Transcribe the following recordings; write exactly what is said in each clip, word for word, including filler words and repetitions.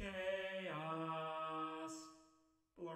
Chaos Blur.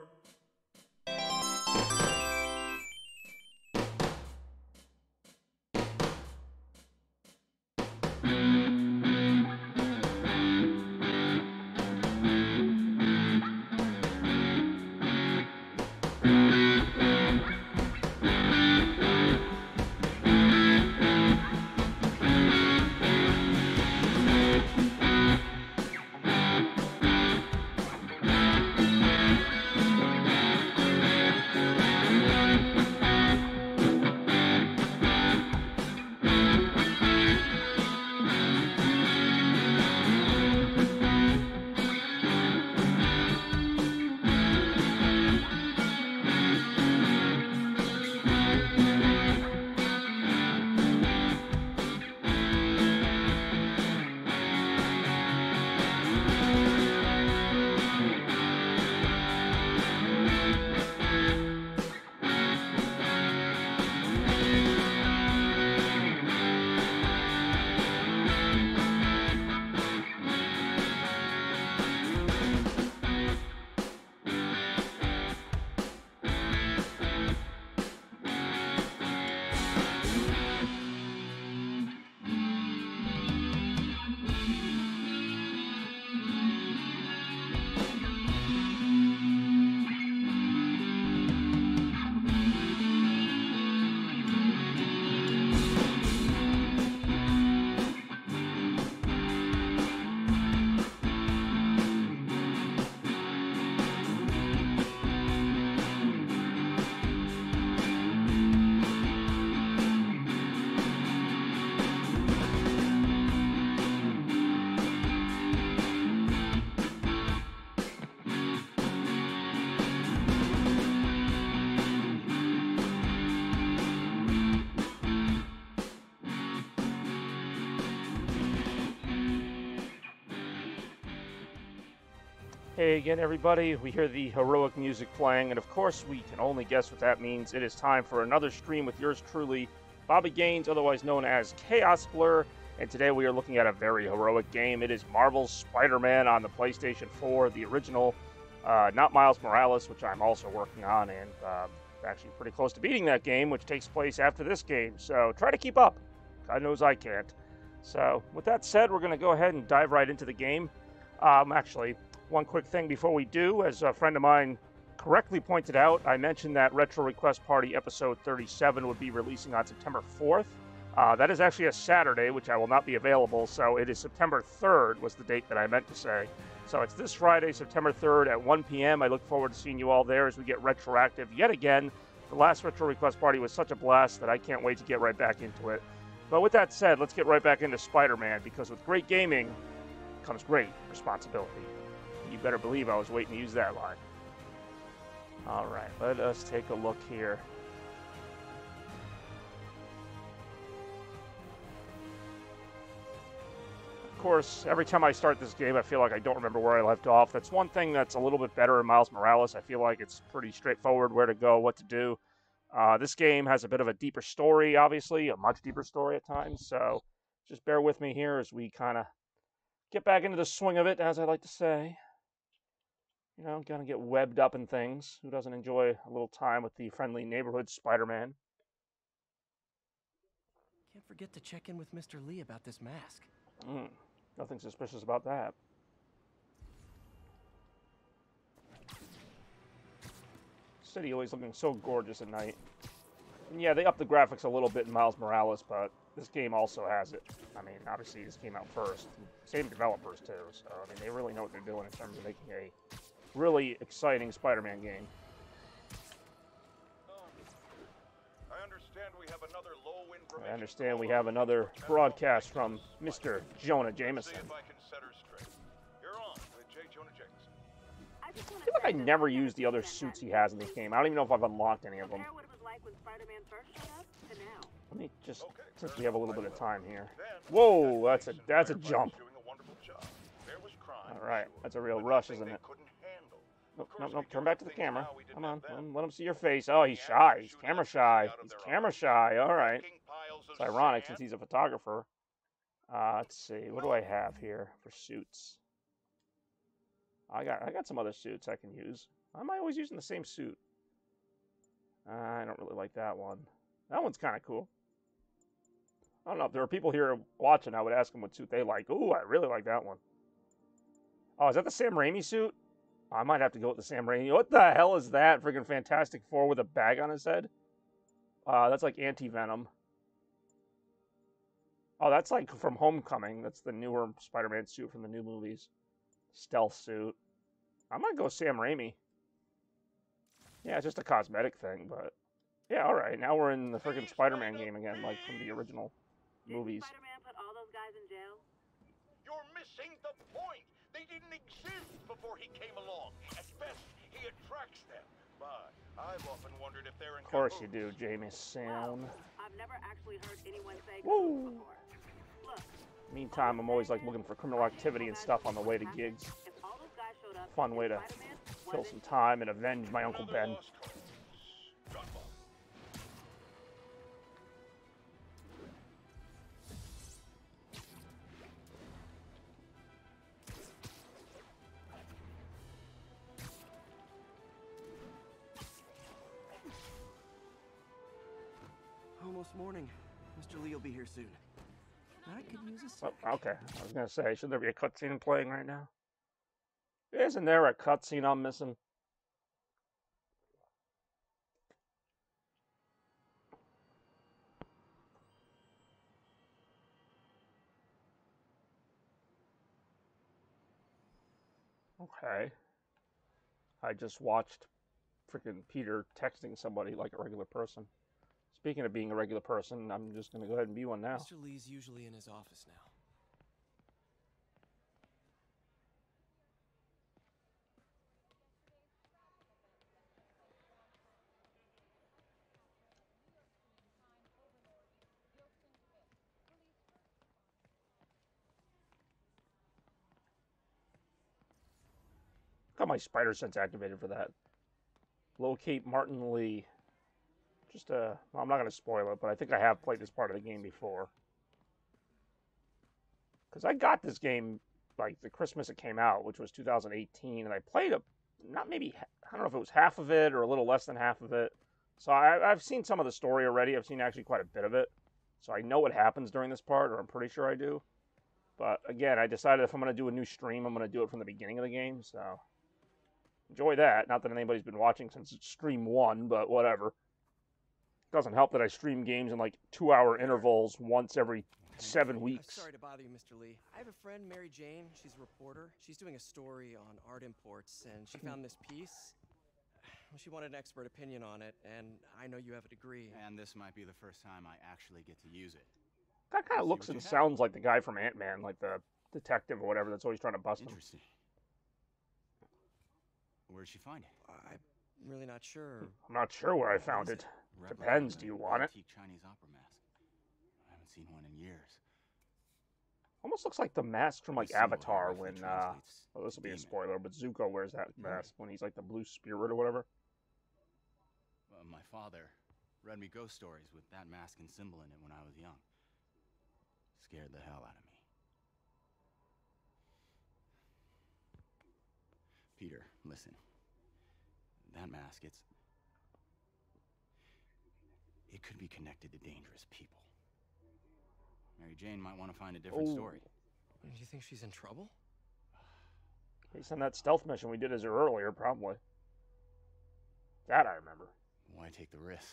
Hey again, everybody. We hear the heroic music playing, and of course, we can only guess what that means. It is time for another stream with yours truly, Bobby Gaines, otherwise known as Chaos Blur, and today we are looking at a very heroic game. It is Marvel's Spider-Man on the PlayStation four, the original, uh, not Miles Morales, which I'm also working on, and uh, actually pretty close to beating that game, which takes place after this game, so try to keep up. God knows I can't. So, with that said, we're going to go ahead and dive right into the game. Um, actually... One quick thing before we do, as a friend of mine correctly pointed out, I mentioned that Retro Request Party episode thirty-seven would be releasing on September fourth. Uh, that is actually a Saturday, which I will not be available, so it is September third was the date that I meant to say. So it's this Friday, September third at one p m I look forward to seeing you all there as we get retroactive yet again. The last Retro Request Party was such a blast that I can't wait to get right back into it. But with that said, let's get right back into Spider-Man, because with great gaming comes great responsibility. You better believe I was waiting to use that line. All right, let us take a look here. Of course, every time I start this game, I feel like I don't remember where I left off. That's one thing that's a little bit better in Miles Morales. I feel like it's pretty straightforward where to go, what to do. Uh, this game has a bit of a deeper story, obviously, a much deeper story at times. So just bear with me here as we kind of get back into the swing of it, as I like to say. You know, gonna get webbed up in things. Who doesn't enjoy a little time with the friendly neighborhood Spider-Man? Can't forget to check in with Mister Lee about this mask. Mm, nothing suspicious about that. City always looking so gorgeous at night. And yeah, they upped the graphics a little bit in Miles Morales, but this game also has it. I mean, obviously this came out first. Same developers too, so I mean, they really know what they're doing in terms of making a really exciting Spider-Man game. I understand we have another low information. I understand we have another broadcast from Mister Jonah Jameson. You're on with J. Jonah Jameson. I feel like I never used the other suits he has in this game. I don't even know if I've unlocked any of them. Let me just, okay, since we have a little bit of time here. Whoa, that's a that's a jump. All right, that's a real rush, isn't it? Nope, nope, nope. Turn back to the camera. Come on, let him see your face. Oh, he's shy. He's camera shy. He's camera shy. All right. It's ironic since he's a photographer. Uh, let's see. What do I have here for suits? I got I got some other suits I can use. Why am I always using the same suit? Uh, I don't really like that one. That one's kind of cool. I don't know. If there are people here watching, I would ask them what suit they like. Ooh, I really like that one. Oh, is that the Sam Raimi suit? I might have to go with the Sam Raimi. What the hell is that? Freaking Fantastic Four with a bag on his head? Uh, that's like anti-venom. Oh, that's like from Homecoming. That's the newer Spider-Man suit from the new movies. Stealth suit. I might go Sam Raimi. Yeah, it's just a cosmetic thing, but... Yeah, alright. Now we're in the freaking Spider-Man game again, like from the original movies. Did Spider-Man put all those guys in jail? You're missing the point! They didn't exist before he came along. At best, he attracts them. But I've often wondered if they're in. Of course you do, Jameson. Wow. I've never actually heard anyone say before. Look, meantime, I'm always like looking for criminal activity and stuff on the way to gigs. Fun way to kill some time and avenge my Uncle Ben. Morning, Mister Lee will be here soon. I could use a snack. Oh, okay, I was gonna say, should there be a cutscene playing right now? Isn't there a cutscene I'm missing? Okay, I just watched freaking Peter texting somebody like a regular person. Speaking of being a regular person, I'm just going to go ahead and be one now. Mister Lee's usually in his office now. Got my spider sense activated for that. Locate Martin Lee. Just uh, well, I'm not going to spoil it, but I think I have played this part of the game before. Because I got this game, like, the Christmas it came out, which was two thousand eighteen, and I played a, not maybe, I don't know if it was half of it or a little less than half of it. So I, I've seen some of the story already. I've seen actually quite a bit of it. So I know what happens during this part, or I'm pretty sure I do. But again, I decided if I'm going to do a new stream, I'm going to do it from the beginning of the game, so enjoy that. Not that anybody's been watching since stream one, but whatever. Doesn't help that I stream games in like two-hour intervals once every seven weeks. Uh, sorry to bother you, Mister Lee. I have a friend, Mary Jane. She's a reporter. She's doing a story on art imports, and she found this piece. She wanted an expert opinion on it, and I know you have a degree. And this might be the first time I actually get to use it. That kind of looks and sounds like the guy from Ant-Man, like the detective or whatever that's always trying to bust him. Interesting. Where'd she find it? I'm really not sure. I'm not sure where I found it. Depends. Do you want it? Chinese opera mask. I haven't seen one in years. Almost looks like the mask from like Avatar when. Uh, well, this will be a spoiler, but Zuko wears that mask when he's like the Blue Spirit or whatever. Well, my father read me ghost stories with that mask and symbol in it when I was young. Scared the hell out of me. Peter, listen. That mask, it's. It could be connected to dangerous people. Mary Jane might want to find a different oh. story. Do you think she's in trouble? Based on that stealth mission we did as her earlier, probably. That I remember. Why take the risk?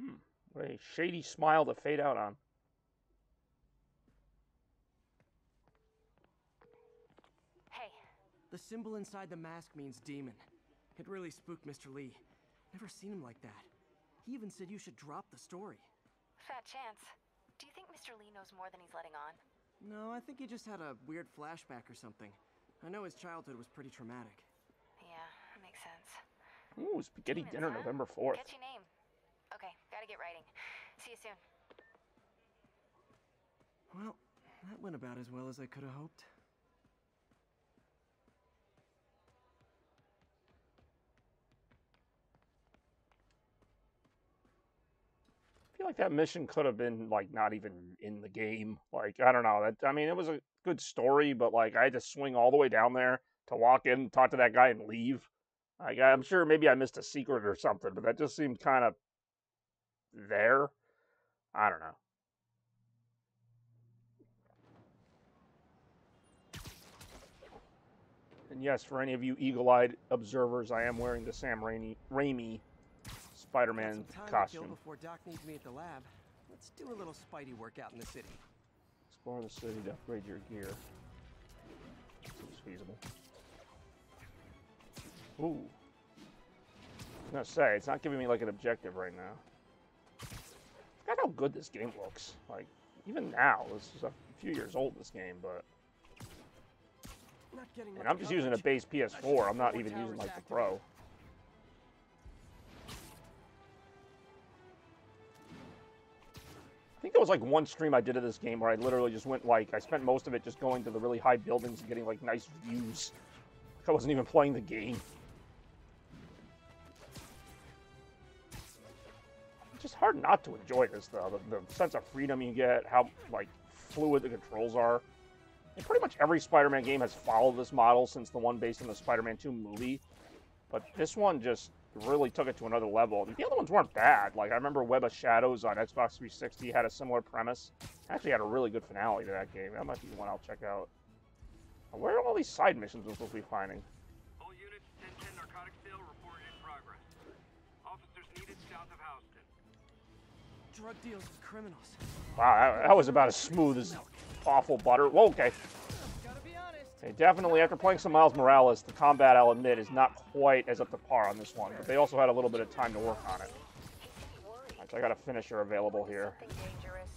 Hmm. What a shady smile to fade out on. Hey. The symbol inside the mask means demon. It really spooked Mister Lee. Never seen him like that. He even said you should drop the story. Fat chance. Do you think Mister Lee knows more than he's letting on? No, I think he just had a weird flashback or something. I know his childhood was pretty traumatic. Yeah, that makes sense. Ooh, spaghetti Demons, dinner huh? November fourth. Catchy name. Okay, gotta get writing. See you soon. Well, that went about as well as I could have hoped. feel like that mission could have been, like, not even in the game. Like, I don't know. That, I mean, it was a good story, but, like, I had to swing all the way down there to walk in, talk to that guy, and leave. Like, I'm sure maybe I missed a secret or something, but that just seemed kind of there. I don't know. And yes, for any of you eagle-eyed observers, I am wearing the Sam Raimi, Raimi Spider-Man costume. Before Doc needs me at the lab, let's do a little Spidey workout in the city. Explore the city to upgrade your gear. Seems feasible. Ooh. I was gonna say, it's not giving me like an objective right now. I forgot how good this game looks. Like, even now, this is a few years old, this game, but... And I'm just using a base P S four. I'm not even using like the Pro. I think there was like one stream I did of this game where I literally just went like I spent most of it just going to the really high buildings and getting like nice views. I wasn't even playing the game. It's just hard not to enjoy this though. The, the sense of freedom you get, how like fluid the controls are. And pretty much every Spider-Man game has followed this model since the one based on the Spider-Man two movie. But this one just really took it to another level. The other ones weren't bad. Like, I remember Web of Shadows on Xbox three sixty had a similar premise. Actually had a really good finale to that game. That might be one I'll check out. Where are all these side missions we're supposed to be finding? All units, ten ten narcotic sale report in progress. Officers needed south of Houston. Drug deals with criminals. Wow, that, that was about as smooth as... awful butter. Well, okay. Okay, definitely, after playing some Miles Morales, the combat, I'll admit, is not quite as up to par on this one, but they also had a little bit of time to work on it. Right, so I got a finisher available here.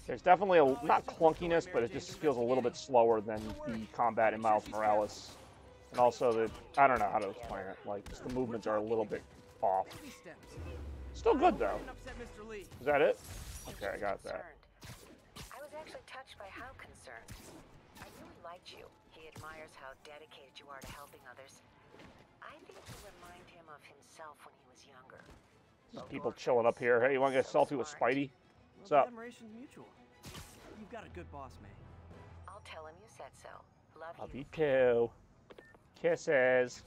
There's definitely a, not clunkiness, but it just feels a little bit slower than the combat in Miles Morales. And also, the I don't know how to explain it. Like, just the movements are a little bit off. Still good, though. Is that it? Okay, I got that. Actually touched by how concerned. I really liked you. He admires how dedicated you are to helping others. I think you remind him of himself when he was younger. Some people chilling up here. Hey, you want to get a selfie with Spidey? What's up? Admiration's mutual. You've got a good boss, man. I'll tell him you said so. Love you. Love you too. Kisses.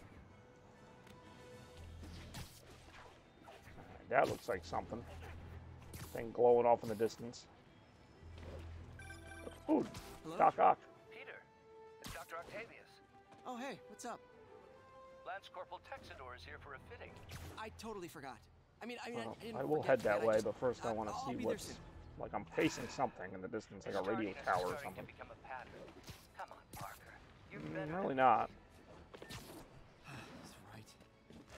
That looks like something. Thing glowing off in the distance. Ooh, Doc Ock. Peter, it's Doctor Octavius. Oh, hey, what's up? Lance Corporal Texidor is here for a fitting. I totally forgot. I mean, I, mean, oh, I, didn't I will head that, that way, just, but first uh, I want to see what's... Soon. Like, I'm facing something in the distance, like a radio tower or something. Come on, Parker. You're mm, better really not. That's right.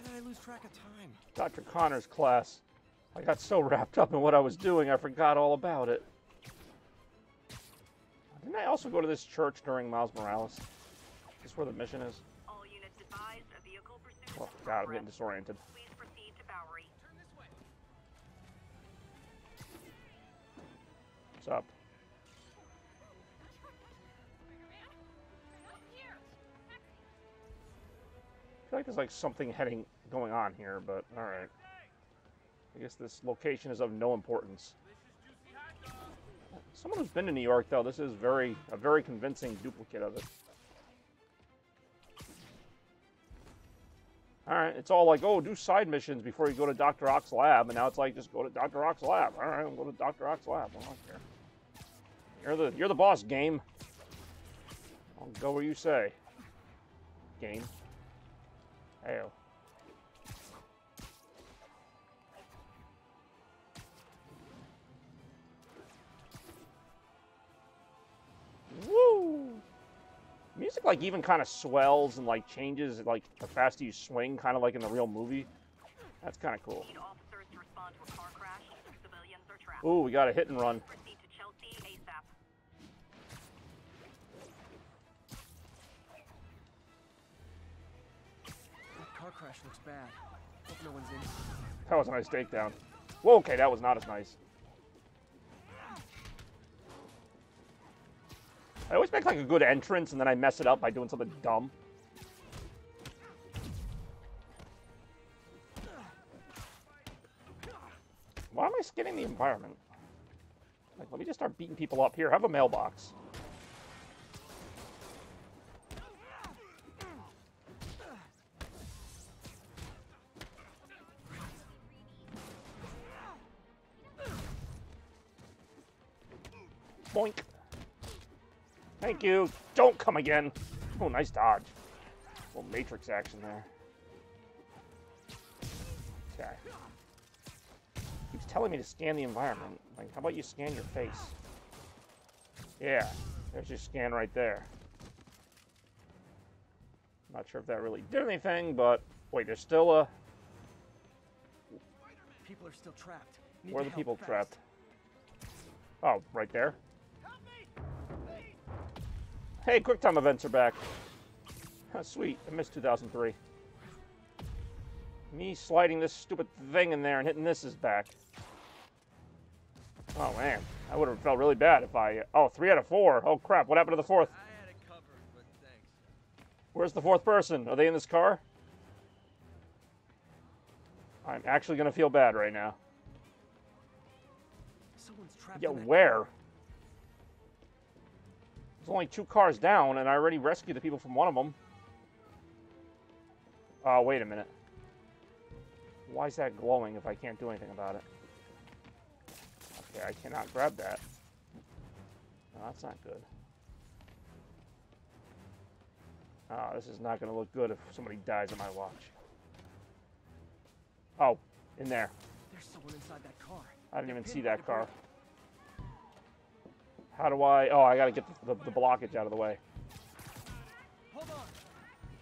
How did I lose track of time? Doctor Connor's class. I got so wrapped up in what I was doing, I forgot all about it. Didn't I also go to this church during Miles Morales? Is this where the mission is? All units advised, a vehicle pursuit. Oh, God, I'm getting disoriented. Please proceed to Bowery. Turn this way. What's up? I feel like there's like something heading going on here, but all right. I guess this location is of no importance. Someone who's been to New York, though, this is very a very convincing duplicate of it. All right, it's all like, oh, do side missions before you go to Doctor Ock's lab, and now it's like, just go to Doctor Ock's lab. All right, I'll go to Doctor Ock's lab. I don't care. You're the you're the boss, game. I'll go where you say, game. Hey. Woo! Music like even kind of swells and like changes like the faster you swing, kind of like in the real movie. That's kind of cool. Ooh, we got a hit and run. That car crash looks bad. Hope no one's in. That was a nice takedown. Whoa, okay, that was not as nice. I always make like a good entrance and then I mess it up by doing something dumb. Why am I skinning the environment? Like, let me just start beating people up. Here, have a mailbox. Boink. Thank you. Don't come again. Oh, nice dodge. A little Matrix action there. Okay. Keeps telling me to scan the environment. Like, how about you scan your face? Yeah. There's your scan right there. Not sure if that really did anything, but... Wait, there's still a... People are still trapped. Where are the people trapped? Oh, right there. Hey, quick time events are back. Oh, sweet, I missed two thousand three. Me sliding this stupid thing in there and hitting this is back. Oh man, I would have felt really bad if I... Oh, three out of four. Oh crap, what happened to the fourth? I had it covered, but thanks. Where's the fourth person? Are they in this car? I'm actually gonna feel bad right now. Someone's trapped. Yeah, where? There's only two cars down, and I already rescued the people from one of them. Oh, wait a minute. Why is that glowing if I can't do anything about it? Okay, I cannot grab that. No, that's not good. Oh, this is not going to look good if somebody dies on my watch. Oh, in there. There's someone inside that car. I didn't even see that car. How do I... Oh, I gotta get the, the, the blockage out of the way. Hold on.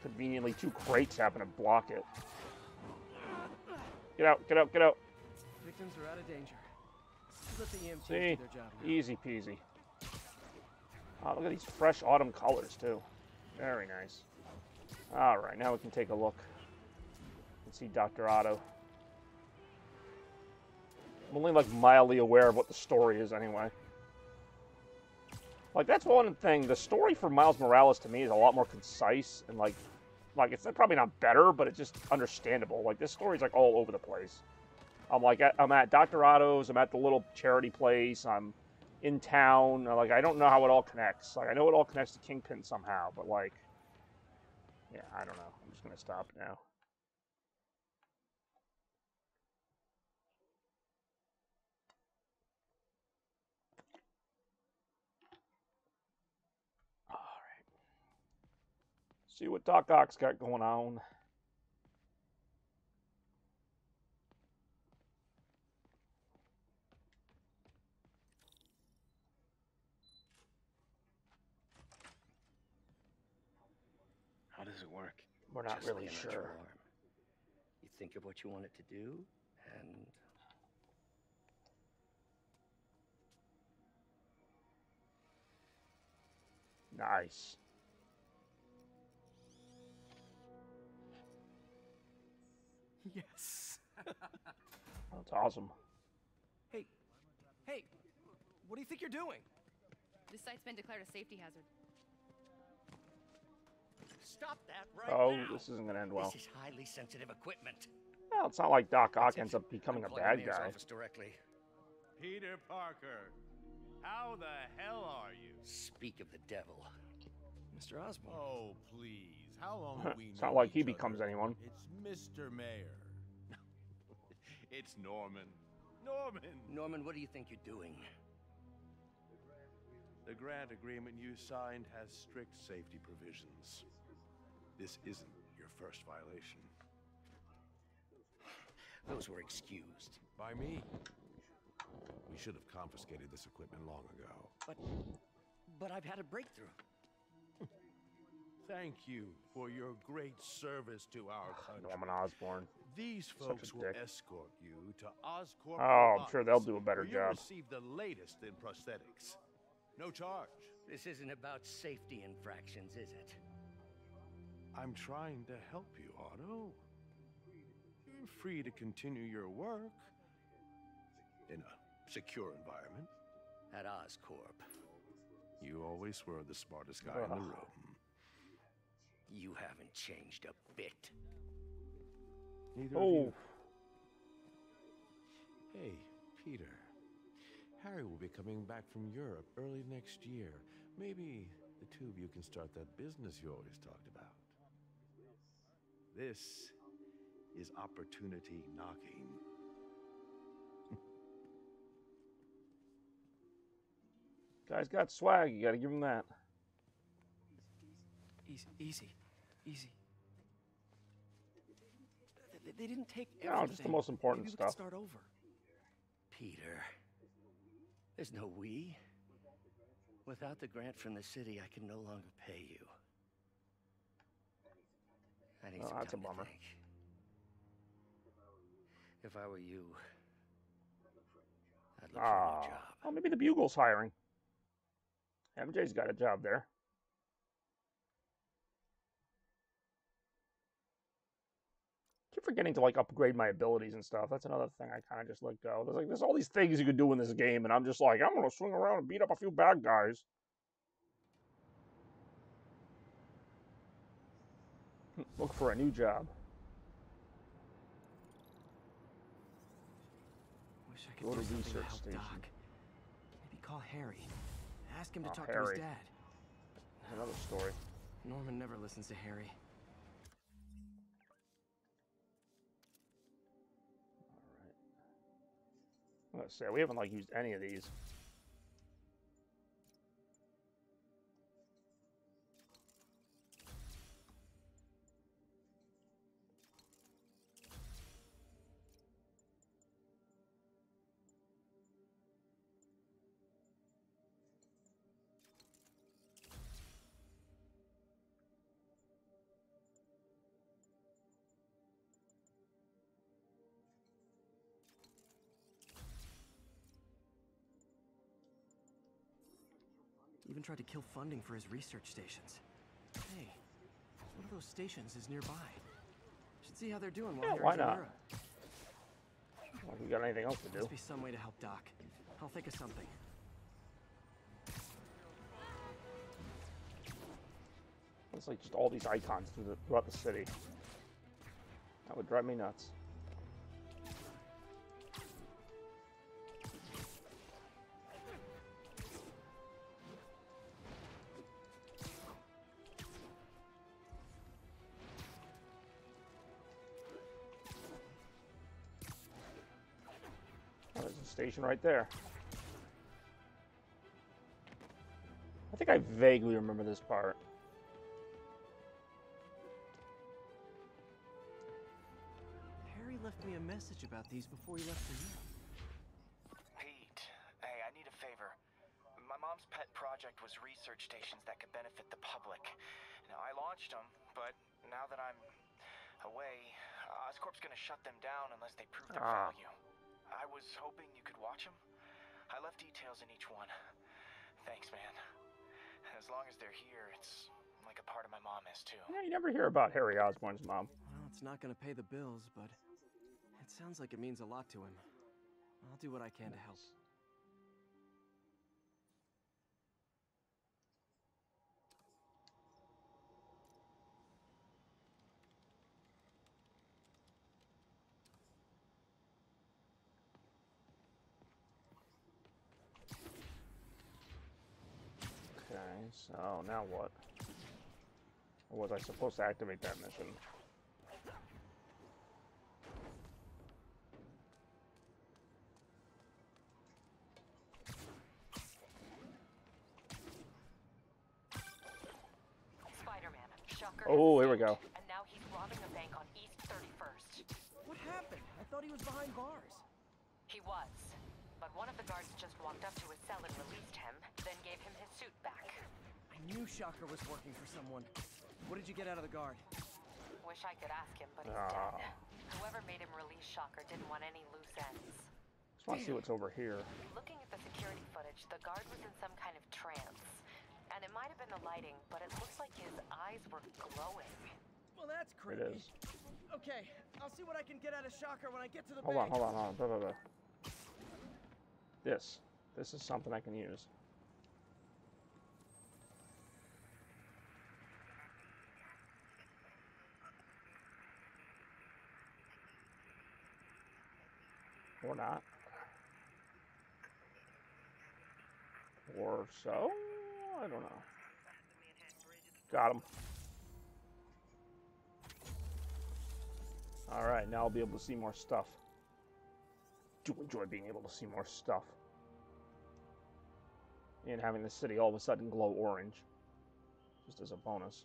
Conveniently, two crates happen to block it. Get out, get out, get out. Victims are out of danger. Let the E M Ts do their job now. Easy peasy. Oh, look at these fresh autumn colors, too. Very nice. All right, now we can take a look. We can see Doctor Otto. I'm only, like, mildly aware of what the story is, anyway. Like, that's one thing. The story for Miles Morales, to me, is a lot more concise. And, like, like it's probably not better, but it's just understandable. Like, this story's, like, all over the place. I'm, like, at, I'm at Doctor Otto's. I'm at the little charity place. I'm in town. Like, I don't know how it all connects. Like, I know it all connects to Kingpin somehow. But, like, yeah, I don't know. I'm just going to stop now. See what Doc Ock's got going on. How does it work? We're not really sure. You think of what you want it to do, and... Nice. Yes. That's awesome. Hey, hey, what do you think you're doing? This site's been declared a safety hazard. Stop that right oh, now. Oh, this isn't going to end well. This is highly sensitive equipment. Well, it's not like Doc Ock ends up becoming a bad guy. Directly. Peter Parker, how the hell are you? Speak of the devil. Mister Osborne. Oh, please. How long have we known each other? It's not like he becomes anyone. It's Mister Mayor. It's Norman. Norman! Norman, what do you think you're doing? The grant agreement you signed has strict safety provisions. This isn't your first violation. Those were excused. By me. We should have confiscated this equipment long ago. But, but I've had a breakthrough. Thank you for your great service to our country. Norman Osborn. These folks will escort you to Oscorp. Oh, I'm sure they'll do a better job. Receive the latest in prosthetics. No charge. This isn't about safety infractions, is it? I'm trying to help you, Otto. You're free to continue your work in a secure environment. At Oscorp. You always were the smartest guy oh. in the room. You haven't changed a bit. Neither oh. of you. Hey, Peter. Harry will be coming back from Europe early next year. Maybe the two of you can start that business you always talked about. This is opportunity knocking. Guy's got swag, you gotta give him that. Easy, easy, easy. They, they didn't take everything. No, just the most important Maybe we stuff. Can start over. Peter, there's no we. Without the grant from the city, I can no longer pay you. I need oh, some that's time a bummer. To think. If I were you, I'd look oh. for a new job. Oh, maybe the Bugle's hiring. M J's got a job there. Keep forgetting to like upgrade my abilities and stuff. That's another thing I kind of just let go. There's like there's all these things you could do in this game, and I'm just like, I'm gonna swing around and beat up a few bad guys. Look for a new job. Wish I could go to the research station. Doc. Maybe call Harry. Ask him to oh, talk Harry. to his dad. Another story. Norman never listens to Harry. Alright. Let's see, we haven't like used any of these. Even tried to kill funding for his research stations. Hey, one of those stations is nearby. Should see how they're doing while yeah, you're why in not? Well, we got anything else to do? Must be some way to help Doc. I'll think of something. It's like just all these icons through the, throughout the city. That would drive me nuts. Station right there. I think I vaguely remember this part. Harry left me a message about these before he left for you. Pete, hey, I need a favor. My mom's pet project was research stations that could benefit the public. Now, I launched them, but now that I'm away, Oscorp's gonna shut them down unless they prove their ah. value. I was hoping you could watch them. I left details in each one. Thanks, man. As long as they're here, it's like a part of my mom is, too. Yeah, you never hear about Harry Osborne's mom. Well, it's not going to pay the bills, but it sounds like it means a lot to him. I'll do what I can nice. to help. Okay, so now what? Or was I supposed to activate that mission? Spider-Man, Shocker. Oh, here we go. And now he's robbing a bank on East thirty-first. What happened? I thought he was behind bars. He was. But one of the guards just walked up to his cell and released him, then gave him his suit back. I knew Shocker was working for someone. What did you get out of the guard? Wish I could ask him, but he's ah. dead. Whoever made him release Shocker didn't want any loose ends. Just want to see what's over here. Looking at the security footage, the guard was in some kind of trance. And it might have been the lighting, but it looks like his eyes were glowing. Well, that's creepy. It is. Okay, I'll see what I can get out of Shocker when I get to the Hold bank. on, hold on, hold on. Blah, blah, blah. This. This is something I can use. Or not. or so? I don't know. Got him. Alright, now I'll be able to see more stuff. Do enjoy being able to see more stuff. And having the city all of a sudden glow orange. Just as a bonus.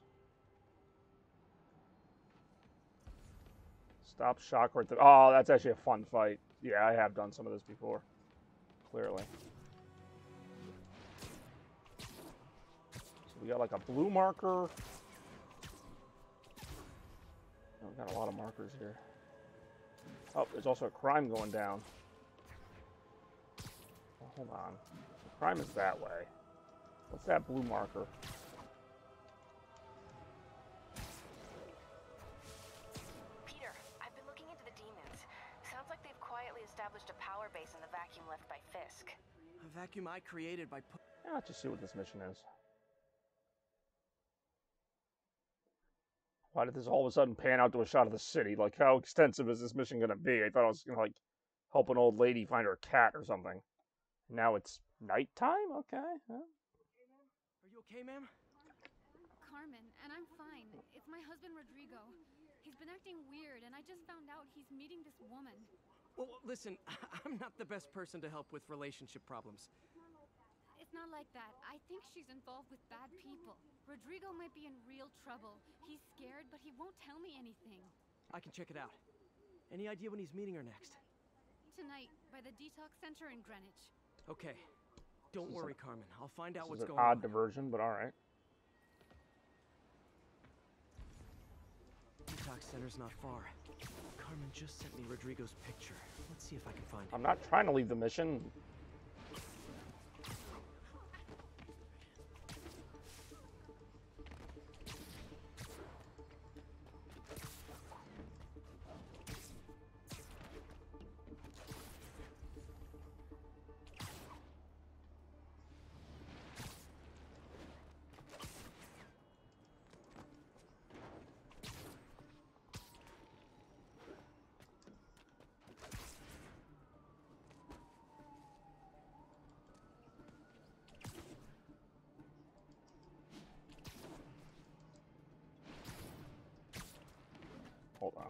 Stop Shocker at the... Oh, that's actually a fun fight. Yeah, I have done some of this before. Clearly. So we got like a blue marker. Oh, we got a lot of markers here. Oh, there's also a crime going down. Well, hold on. The crime is that way. What's that blue marker? Vacuum I created by put yeah, let's just see what this mission is. Why did this all of a sudden pan out to a shot of the city? Like, how extensive is this mission gonna be? I thought I was gonna like help an old lady find her cat or something. Now it's nighttime? Okay. Huh? Are you okay, ma'am? Carmen, and I'm fine. It's my husband Rodrigo. He's been acting weird, and I just found out he's meeting this woman. Well, listen, I'm not the best person to help with relationship problems. It's not like that. I think she's involved with bad people. Rodrigo might be in real trouble. He's scared, but he won't tell me anything. I can check it out. Any idea when he's meeting her next? Tonight, by the detox center in Greenwich. Okay. Don't worry, a, Carmen. I'll find out what's going on. This is an odd diversion, but all right. Detox center's not far. Carmen just sent me Rodrigo's picture. Let's see if I can find it. I'm not trying to leave the mission. Hold on.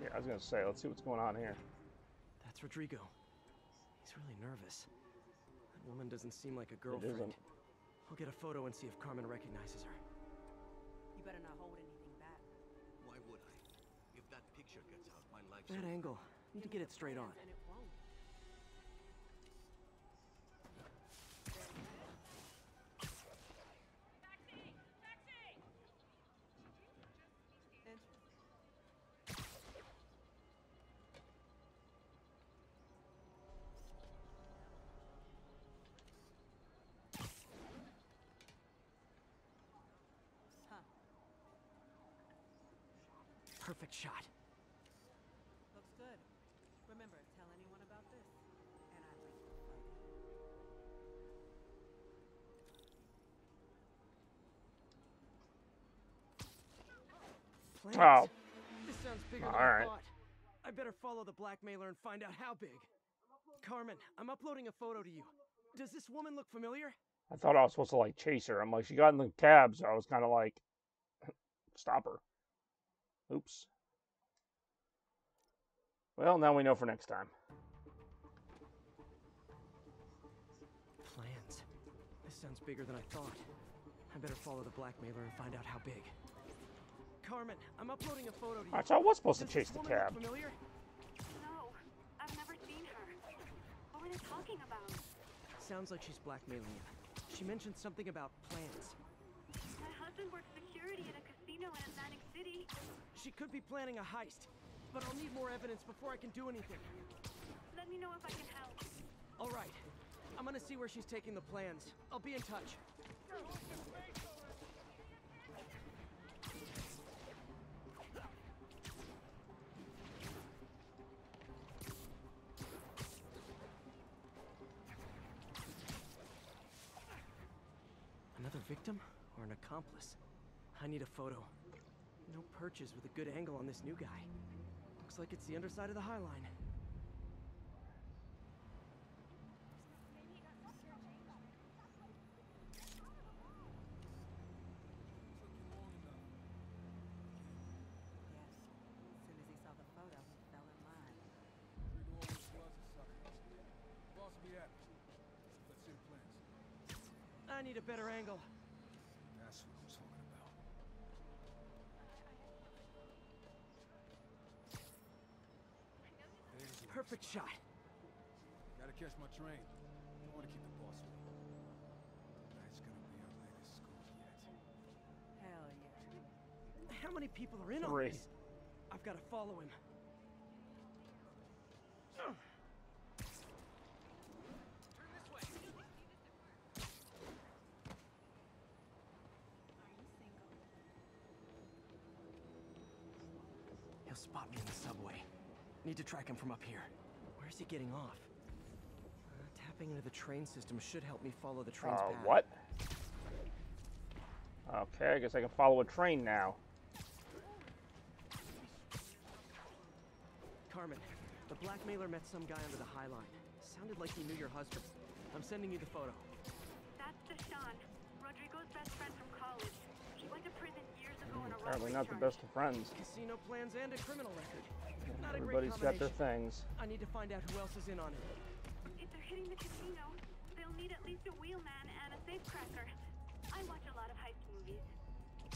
Yeah, I was gonna say, let's see what's going on here. That's Rodrigo. He's really nervous. That woman doesn't seem like a girlfriend. I'll get a photo and see if Carmen recognizes her. You better not hold anything back. Why would I? If that picture gets out, my life's that angle. Need to get it straight on. Huh. Perfect shot. Remember, tell anyone about this, and I will. Plans? Oh. This sounds bigger All than right. I thought. I better follow the blackmailer and find out how big. Carmen, I'm uploading a photo to you. Does this woman look familiar? I thought I was supposed to, like, chase her. I'm like, she got in the cab, so I was kind of like, stop her. Oops. Well, now we know for next time. Plans. This sounds bigger than I thought. I better follow the blackmailer and find out how big. Carmen, I'm uploading a photo to you. Alright, so I was supposed Does to chase the cab. Familiar? No, I've never seen her. What are they talking about? Sounds like she's blackmailing you. She mentioned something about plans. My husband works security at a casino in Atlantic City. She could be planning a heist. But I'll need more evidence before I can do anything. Let me know if I can help. All right. I'm gonna see where she's taking the plans. I'll be in touch. Another victim or an accomplice. I need a photo. No perches with a good angle on this new guy. Looks like it's the underside of the High Line. I need a better angle. That's what I was talking about. Perfect shot. Gotta catch my train. Don't want to keep the boss waiting. Tonight's gonna be our latest school yet. Hell yeah. How many people are in on this? I've got to follow him. Spot me in the subway. Need to track him from up here. Where is he getting off? Uh, tapping into the train system should help me follow the train's uh, path. What? Okay, I guess I can follow a train now. Carmen, the blackmailer met some guy under the High Line. Sounded like he knew your husband. I'm sending you the photo. That's Deshaun, Rodrigo's best friend from college. He went to prison years ago on a robbery charge. Apparently not the best of friends. Casino plans and a criminal record. Not a great combination. Everybody's got their things. I need to find out who else is in on it. If they're hitting the casino, they'll need at least a wheelman and a safecracker. I watch a lot of heist movies.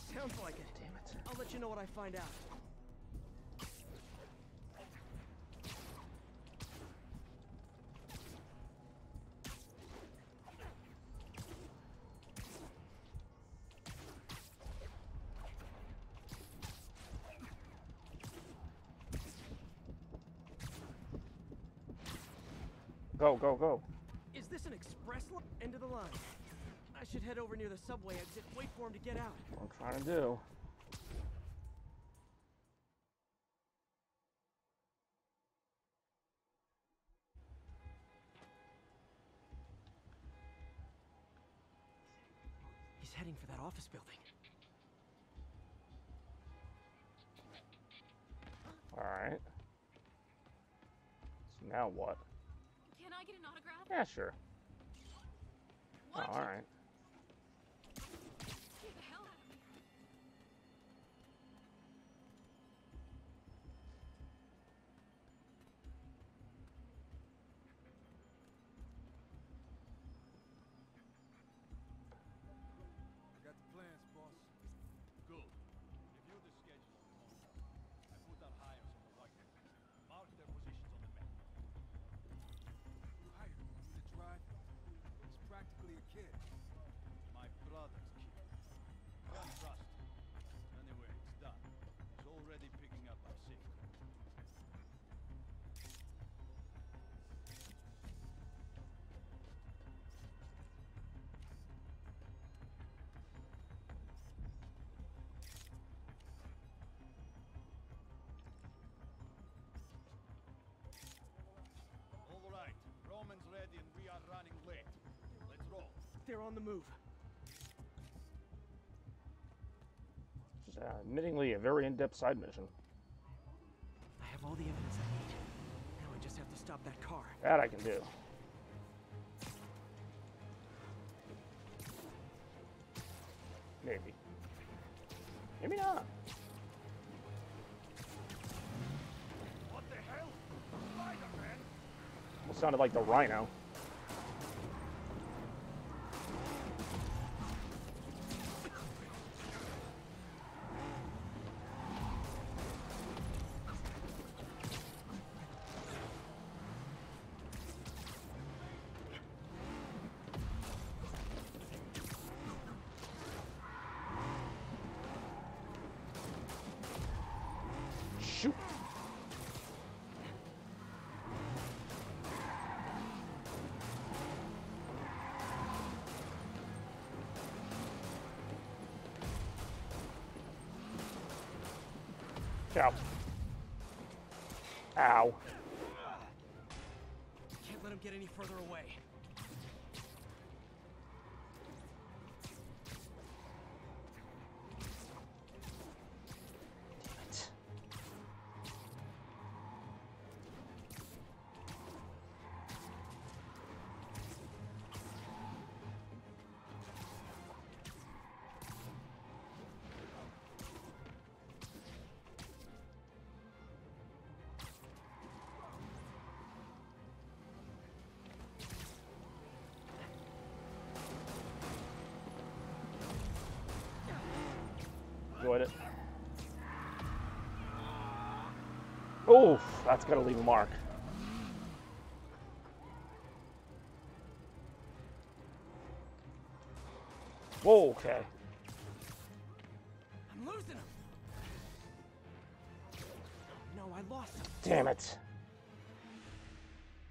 Sounds like it. Damn it. I'll let you know what I find out. Go, go, go. Is this an express line? End of the line. I should head over near the subway exit. Wait for him to get out. I'm trying to do. He's heading for that office building. All right. So now what? Can I get an autograph? Yeah, sure. Oh, all right. Get the hell out of me. I got the plans, boss. Good. Review the schedule tomorrow. I put out hires on the white hat. Mark their positions on the map. He's practically a kid. My brother's kid. Can't trust him. Anyway, it's done. He's already picking up our sick. Ready and we are running late. Let's roll. They're on the move. It's uh, admittingly a very in-depth side mission. I have all the evidence I need. Now I just have to stop that car. That I can do. Maybe. Maybe not. What the hell? Spider-Man! Well, sounded like the Rhino. Shoot. Ow. Ow. Can't let him get any further away. avoid it. Oof, that's gonna leave a mark. Whoa, okay. I'm losing him. No, I lost him. Damn it.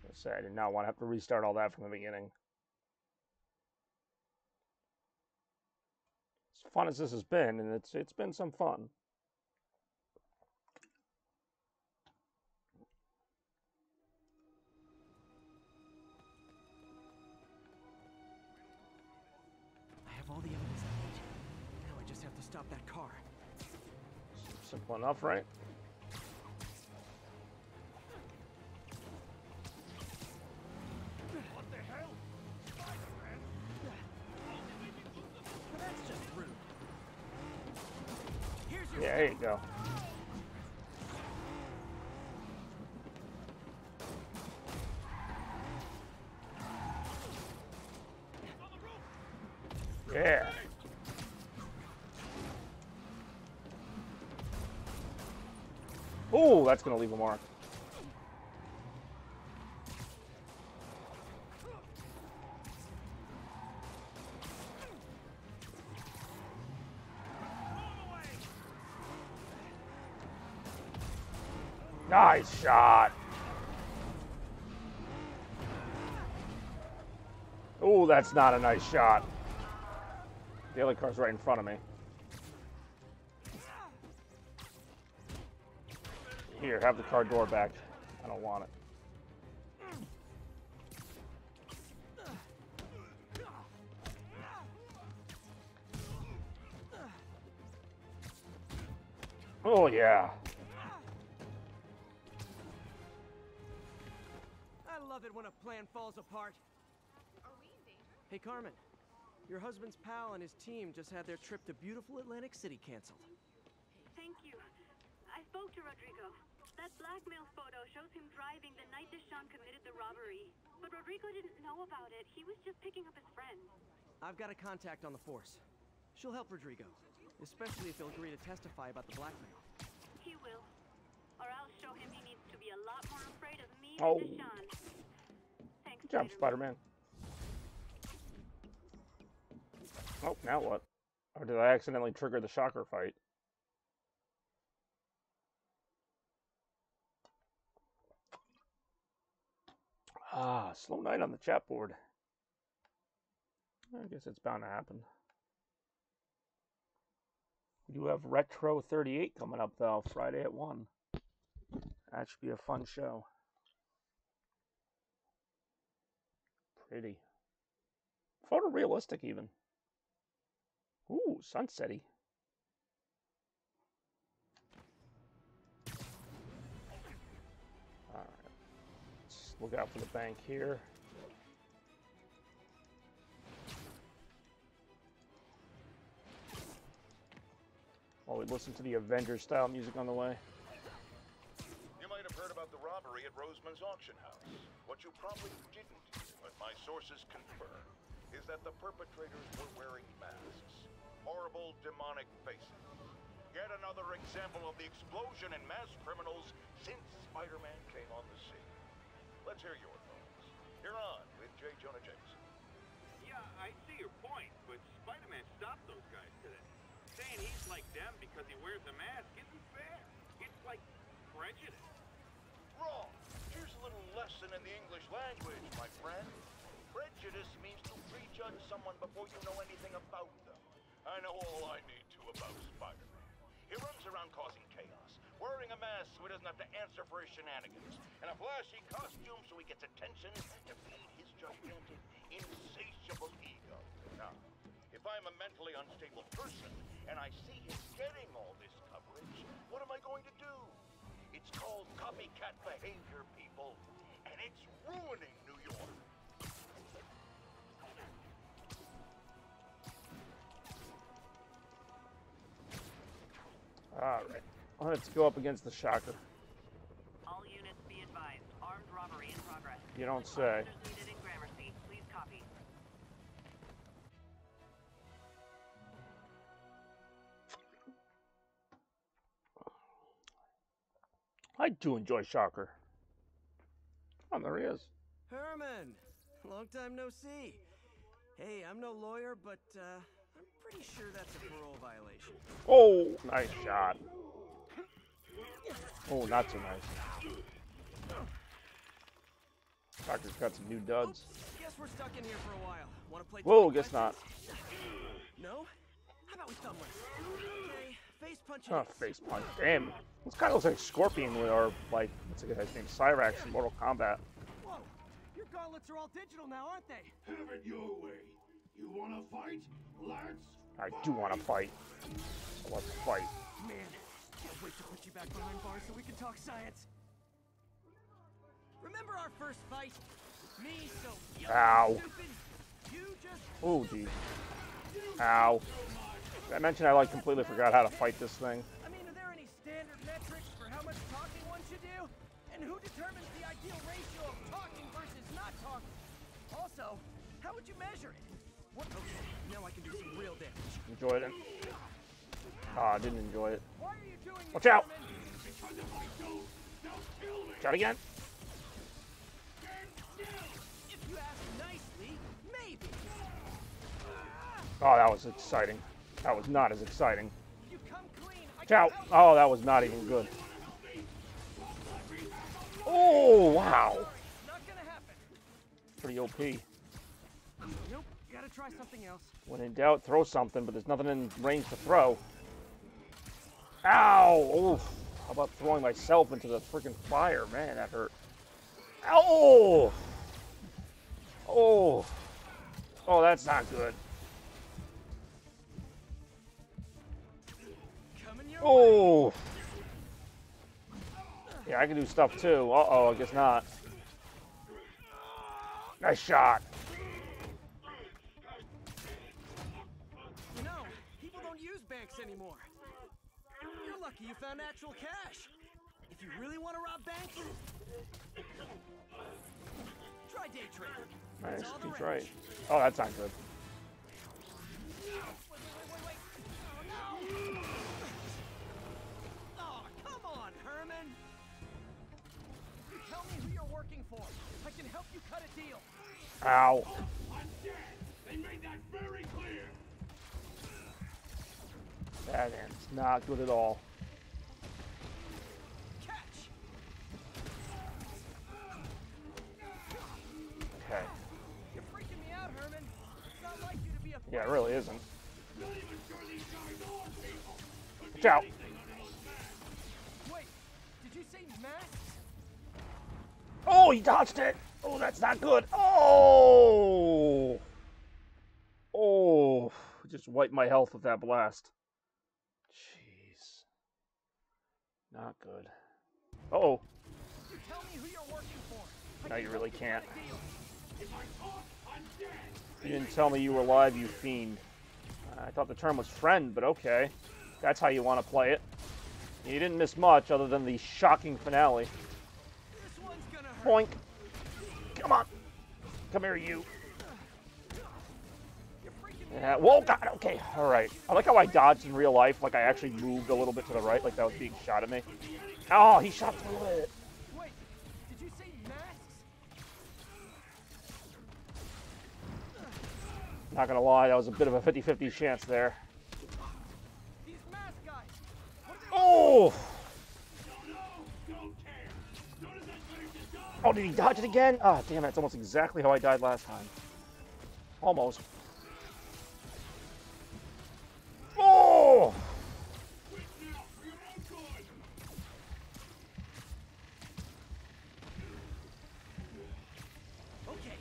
I said I did not want to have to restart all that from the beginning. As fun as this has been, and it's it's been some fun. Stop that car. Simple enough, right? What the hell? Spider-Man? That's just rude. Here's your yeah, there you go. Yeah. Oh, that's going to leave a mark. Nice shot. Oh, that's not a nice shot. The other car's right in front of me. Here, have the car door back. I don't want it. Oh, yeah. I love it when a plan falls apart. Are we in danger? Hey, Carmen. Your husband's pal and his team just had their trip to beautiful Atlantic City canceled. Thank you. I spoke to Rodrigo. That blackmail photo shows him driving the night Deshaun committed the robbery. But Rodrigo didn't know about it. He was just picking up his friend. I've got a contact on the force. She'll help Rodrigo, especially if he'll agree to testify about the blackmail. He will. Or I'll show him he needs to be a lot more afraid of me oh. than Deshaun. Thanks, Good job, Spider-Man. Spider-Man. Oh, now what? Or did I accidentally trigger the Shocker fight? Ah, slow night on the chat board. I guess it's bound to happen. We do have Retro thirty-eight coming up, though, Friday at one. That should be a fun show. Pretty. Photorealistic, even. Ooh, sunsetty. Look out for the bank here. While we listen to the Avengers style music on the way. You might have heard about the robbery at Roseman's Auction House. What you probably didn't, but my sources confirm, is that the perpetrators were wearing masks. Horrible, demonic faces. Yet another example of the explosion in mass criminals since Spider-Man came on the scene. Let's hear your thoughts. You're on with J. Jonah Jameson. Yeah, I see your point, but Spider-Man stopped those guys today. Saying he's like them because he wears a mask isn't fair. It's like prejudice. Wrong. Here's a little lesson in the English language, my friend. Prejudice means to prejudge someone before you know anything about them. I know all I need to about Spider-Man. He runs around causing chaos. Wearing a mask so he doesn't have to answer for his shenanigans, and a flashy costume so he gets attention to feed his gigantic, insatiable ego. Now, if I'm a mentally unstable person, and I see him getting all this coverage, what am I going to do? It's called copycat behavior, people, and it's ruining New York. All right. Let's go up against the Shocker. All units be advised. Armed robbery in progress. You don't say. Needed in Gramercy. Please copy. I do enjoy Shocker. Oh, there he is. Herman, long time no see. Hey, I'm no lawyer, but uh, I'm pretty sure that's a parole violation. Oh, nice shot. Oh, not so nice. Doctor's got some new duds. Oops, guess we're stuck in here for a while. Want to play? Whoa, guess not. No? How about we thumb wrestle? Okay, face punch. Oh, face punch. Damn. This kind of looks like Scorpion or like what's the guy's name? Cyrax in Mortal Kombat. Whoa, your gauntlets are all digital now, aren't they? Have it your way. You want to fight? Let's. I do want to fight. I want to fight. Man, can't wait to put you back behind bars so we can talk science. Remember our first fight? Me so young, ow. Stupid. You just oh geez. Ow. Did I mention I like completely forgot how to fight this thing? I mean, are there any standard metrics for how much talking one should do? And who determines the ideal ratio of talking versus not talking? Also, how would you measure it? What okay, now I can do some real damage. Enjoyed it. Ah, oh, I didn't enjoy it. Why are you doing watch out! Shot again! Oh, that was exciting. That was not as exciting. Ciao. Oh, that was not even good. Oh, wow. Pretty O P. Nope, gotta try something else. When in doubt, throw something, but there's nothing in range to throw. Ow! Oof. How about throwing myself into the freaking fire? Man, that hurt. Ow! Oh. Oh, that's not good. Oh! Yeah, I can do stuff too. Uh-oh, I guess not. Nice shot. You know, people don't use banks anymore. You're lucky you found actual cash. If you really want to rob banks, try day trading. Nice, that's right. Oh, that's not good. Tell me who you're working for. I can help you cut a deal. Ow. I'm dead. They made that very clear. That ends not good at all. Catch. Okay. You're freaking me out, Herman. It's not like you to be a yeah, it really isn't. Not even sure these guys are people. Watch out. Wait, did you say masks? Oh, he dodged it. Oh, that's not good. Oh, oh, just wiped my health with that blast. Jeez, not good. Uh oh. Tell me who you're working for. No, you really can't. You didn't tell me you were alive, you fiend. Uh, I thought the term was friend, but okay. That's how you want to play it. You didn't miss much other than the shocking finale. Boink. Come on. Come here, you. Yeah. Whoa, God. Okay. All right. I like how I dodged in real life. Like, I actually moved a little bit to the right. Like, that was being shot at me. Oh, he shot through it. Wait. Did you say masks? Not going to lie. That was a bit of a fifty fifty chance there. These mask guys. Oh. Oh, did he dodge it again? Ah, oh, damn it. It's almost exactly how I died last time. Almost. Oh! Okay,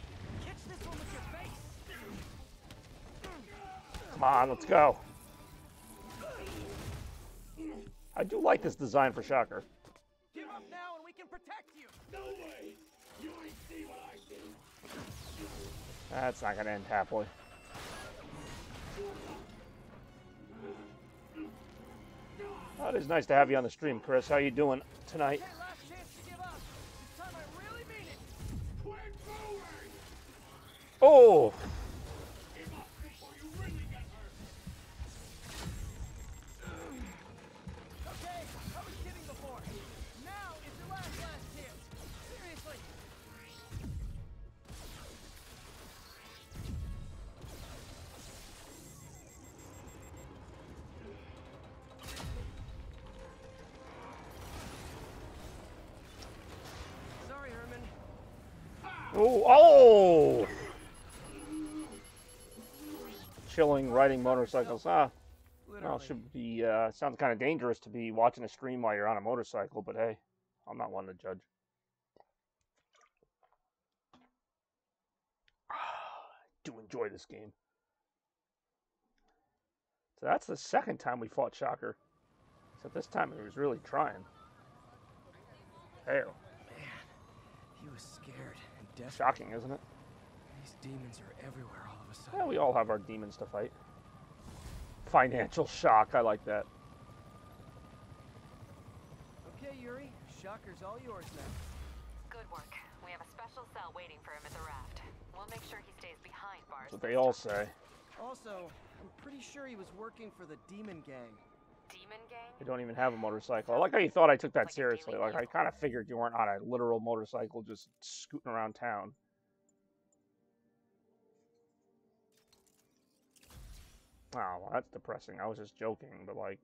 catch this one with your face. Come on, let's go. I do like this design for Shocker. Give up now and we can protect you. No way! You ain't see what I do. That's not gonna end happily. Oh, it is nice to have you on the stream, Chris. How you doing tonight? Hey, last chance to give up. This time I really mean it. Quit moving. Oh! Give up before you really get hurt. Okay, I was kidding before. Now it's Oh, oh! Chilling, riding motorcycles, huh? Literally. Well, should be, uh, sounds kind of dangerous to be watching a stream while you're on a motorcycle, but hey, I'm not one to judge. I do enjoy this game. So that's the second time we fought Shocker. Except this time he was really trying. Hell. Man, he was scared and desperate. Shocking, isn't it? These demons are everywhere all of a sudden. Yeah, we all have our demons to fight. Financial shock, I like that. Okay, Yuri, Shocker's all yours now. Good work. We have a special cell waiting for him at the raft. We'll make sure he stays behind bars. That's what they all say. Also, I'm pretty sure he was working for the Demon Gang. Demon Gang? They don't even have a motorcycle. I like how you thought I took that like seriously. Like, I kind of figured you weren't on a literal motorcycle just scooting around town. Oh, well, that's depressing. I was just joking, but like,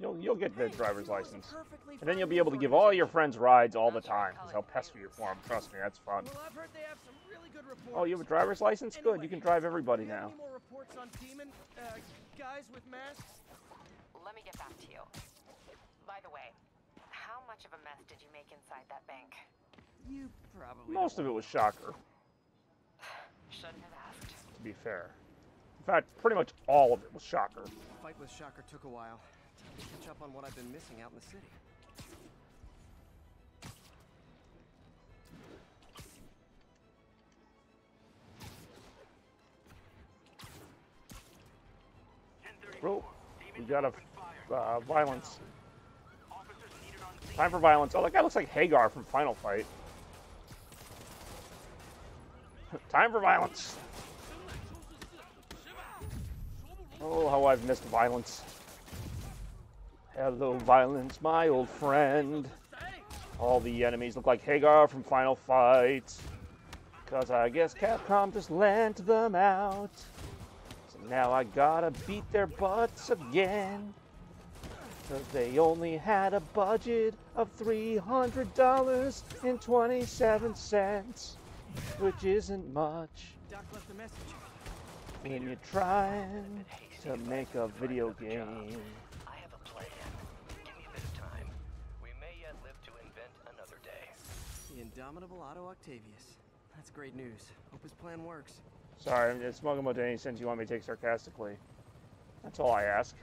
you'll, you'll get the driver's license. And then you'll be able to give all your friends rides all the time, because I'll pester you for them. Trust me, that's fun. Oh, you have a driver's license? Good, you can drive everybody now. Let me get back to you. By the way, how much of a mess did you make inside that bank? You probably... Most of it was Shocker. Shouldn't have asked. To be fair. In fact, pretty much all of it was Shocker. The fight with Shocker took a while. Time to catch up on what I've been missing out in the city. Bro, we got a uh, violence. Time for violence. Oh, that guy looks like Hagar from Final Fight. Time for violence. Oh, how I've missed violence. Hello, violence, my old friend. All the enemies look like Hagar from Final Fight. Because I guess Capcom just lent them out. So now I gotta beat their butts again. Because they only had a budget of three hundred dollars and twenty-seven cents. Which isn't much. Doc left a message. When you're trying to make a video game. I have a plan. Give me a bit of time. We may yet live to invent another day. The indomitable Otto Octavius. That's great news. Hope his plan works. Sorry, I'm just smoking about any sense you want me to take sarcastically. That's all I ask.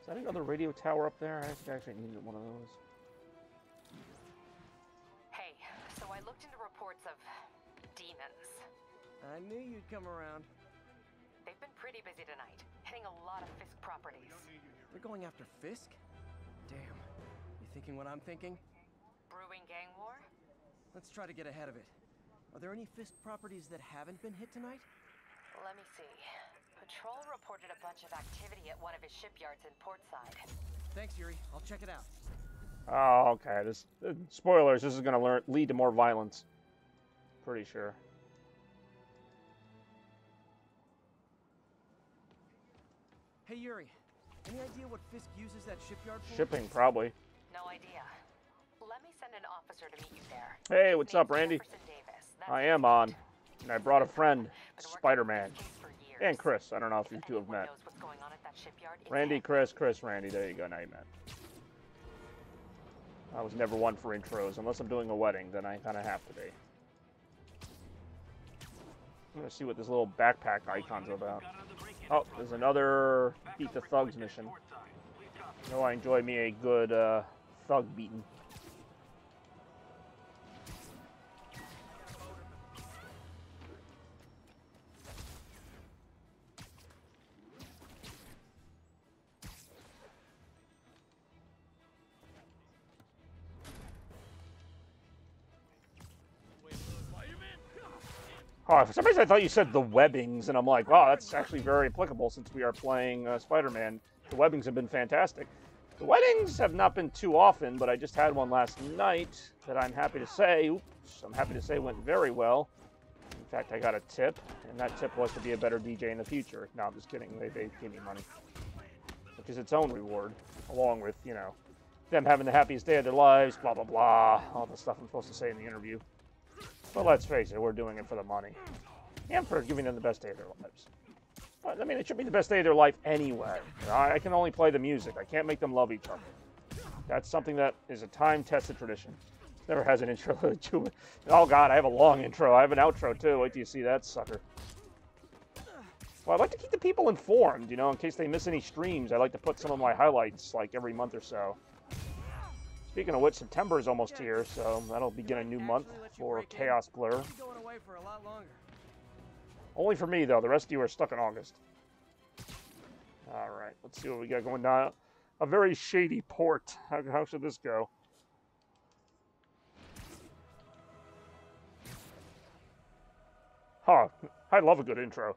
Is that another radio tower up there? I actually needed one of those. Hey, so I looked into reports of demons. I knew you'd come around. They've been pretty busy tonight, hitting a lot of Fisk properties. They're going after Fisk? Damn. You thinking what I'm thinking? Brewing gang war? Let's try to get ahead of it. Are there any Fisk properties that haven't been hit tonight? Let me see. Patrol reported a bunch of activity at one of his shipyards in Portside. Thanks, Yuri. I'll check it out. Oh, okay. This uh, spoilers. This is going to lead to more violence. Pretty sure. Hey, Yuri. Any idea what Fisk uses that shipyard for? Shipping, probably. No idea. Let me send an officer to meet you there. Hey, what's up, Randy? I am on, and I brought a friend, Spider-Man. And Chris, I don't know if you two have met. Randy, Chris, Chris, Randy. There you go. Now you met. I was never one for intros. Unless I'm doing a wedding, then I kind of have to be. I'm going to see what this little backpack icon's about. Oh, there's another Beat the Thugs mission. You know I enjoy me a good uh, thug beating. Oh, for some reason I thought you said the webbings, and I'm like, wow, that's actually very applicable since we are playing uh, Spider-Man. The webbings have been fantastic. The weddings have not been too often, but I just had one last night that I'm happy to say, oops, I'm happy to say went very well. In In fact, I got a tip, and that tip was to be a better D J in the future. No, I'm just kidding. They, they gave me money, which is its own reward, along with, you know, them having the happiest day of their lives, blah, blah, blah, all the stuff I'm supposed to say in the interview. But let's face it, we're doing it for the money and for giving them the best day of their lives. But, I mean, it should be the best day of their life anyway. You know, I can only play the music. I can't make them love each other. That's something that is a time-tested tradition. Never has an intro to it. Oh, God, I have a long intro. I have an outro, too. Wait till you see that sucker. Well, I like to keep the people informed, you know, in case they miss any streams. I like to put some of my highlights, like, every month or so. Speaking of which, September is almost here, so that'll begin a new month for Chaos Blur. Only for me, though. The rest of you are stuck in August. All right, let's see what we got going on. A very shady port. How, how should this go? Huh. I love a good intro.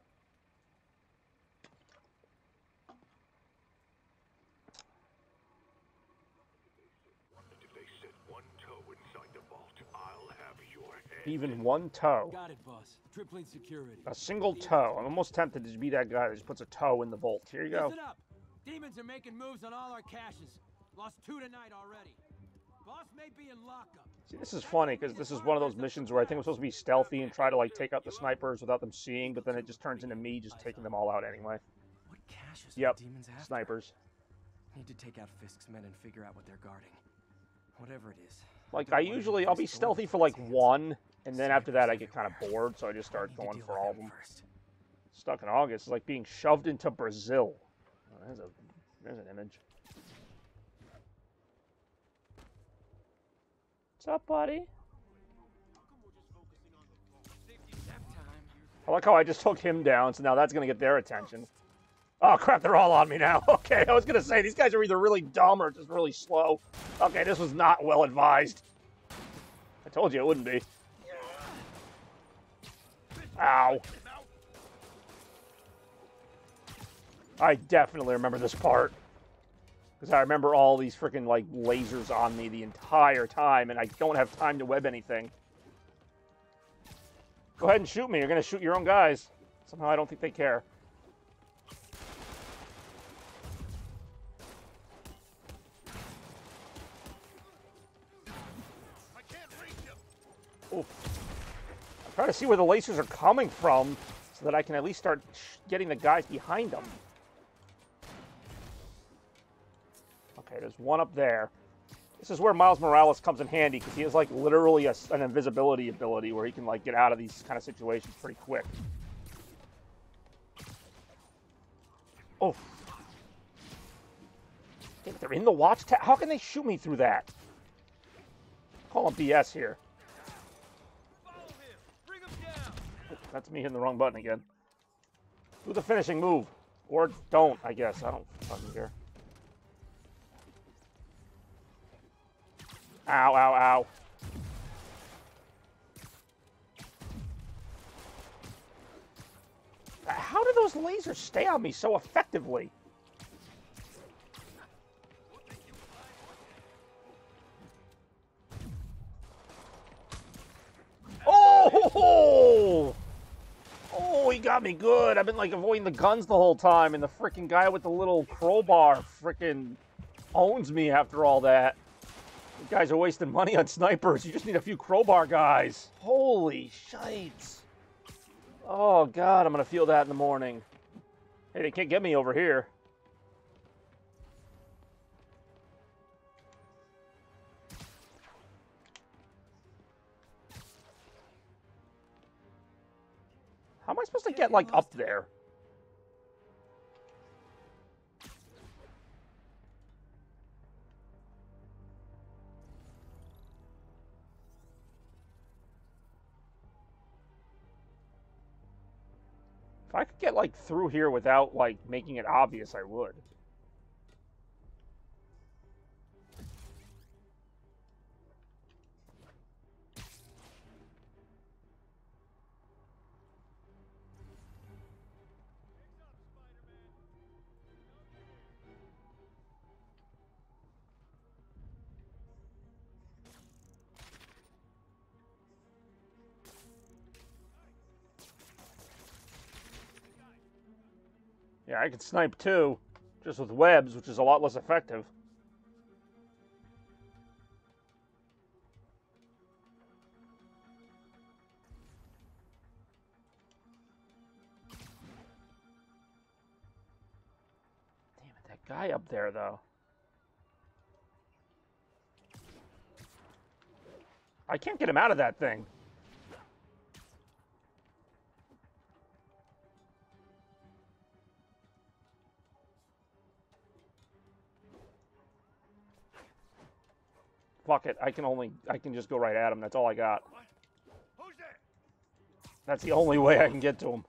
If they set one toe inside the vault, I'll have your head. Even one toe. Got it, boss. Tripling security. A single toe. I'm almost tempted to be that guy that just puts a toe in the vault. Here you go. Listen up. Demons are making moves on all our caches. Lost two tonight already. Boss may be in lockup. See, this is funny because this is one of those missions where I think I'm supposed to be stealthy and try to like take out the snipers without them seeing, but then it just turns into me just taking them all out anyway. What caches? Yep, demons have snipers. Need to take out Fisk's men and figure out what they're guarding. Whatever it is. Like I usually, I'll be stealthy for like one, and then after that I get kind of bored, so I just start going for all of them. Stuck in August is like being shoved into Brazil. Oh, there's a, there's an image. What's up, buddy? I like how I just took him down, so now that's going to get their attention. Oh, crap, they're all on me now. Okay, I was going to say, these guys are either really dumb or just really slow. Okay, this was not well advised. I told you it wouldn't be. Ow. I definitely remember this part. Because I remember all these freaking like lasers on me the entire time, and I don't have time to web anything. Go ahead and shoot me. You're gonna shoot your own guys. Somehow I don't think they care. I can't reach him. Oof. I'm trying to see where the lasers are coming from, so that I can at least start getting the guys behind them. Okay, there's one up there. This is where Miles Morales comes in handy because he has like literally a, an invisibility ability where he can like get out of these kind of situations pretty quick. Oh, they're in the watchtower. How can they shoot me through that? Call him B S here. Oh, that's me hitting the wrong button again. Do the finishing move, or don't. I guess I don't fucking care. Ow, ow, ow. How do those lasers stay on me so effectively? Oh! Oh, he got me good. I've been, like, avoiding the guns the whole time, and the freaking guy with the little crowbar freaking owns me after all that. You guys are wasting money on snipers. You just need a few crowbar guys. Holy shite. Oh, God, I'm going to feel that in the morning. Hey, they can't get me over here. How am I supposed to get, like, up there? I could get, like, through here without, like, making it obvious I would. Yeah, I can snipe too, just with webs, which is a lot less effective. Damn it, that guy up there, though. I can't get him out of that thing. Fuck it, I can only, I can just go right at him, that's all I got. Who's there? That's the only way I can get to him.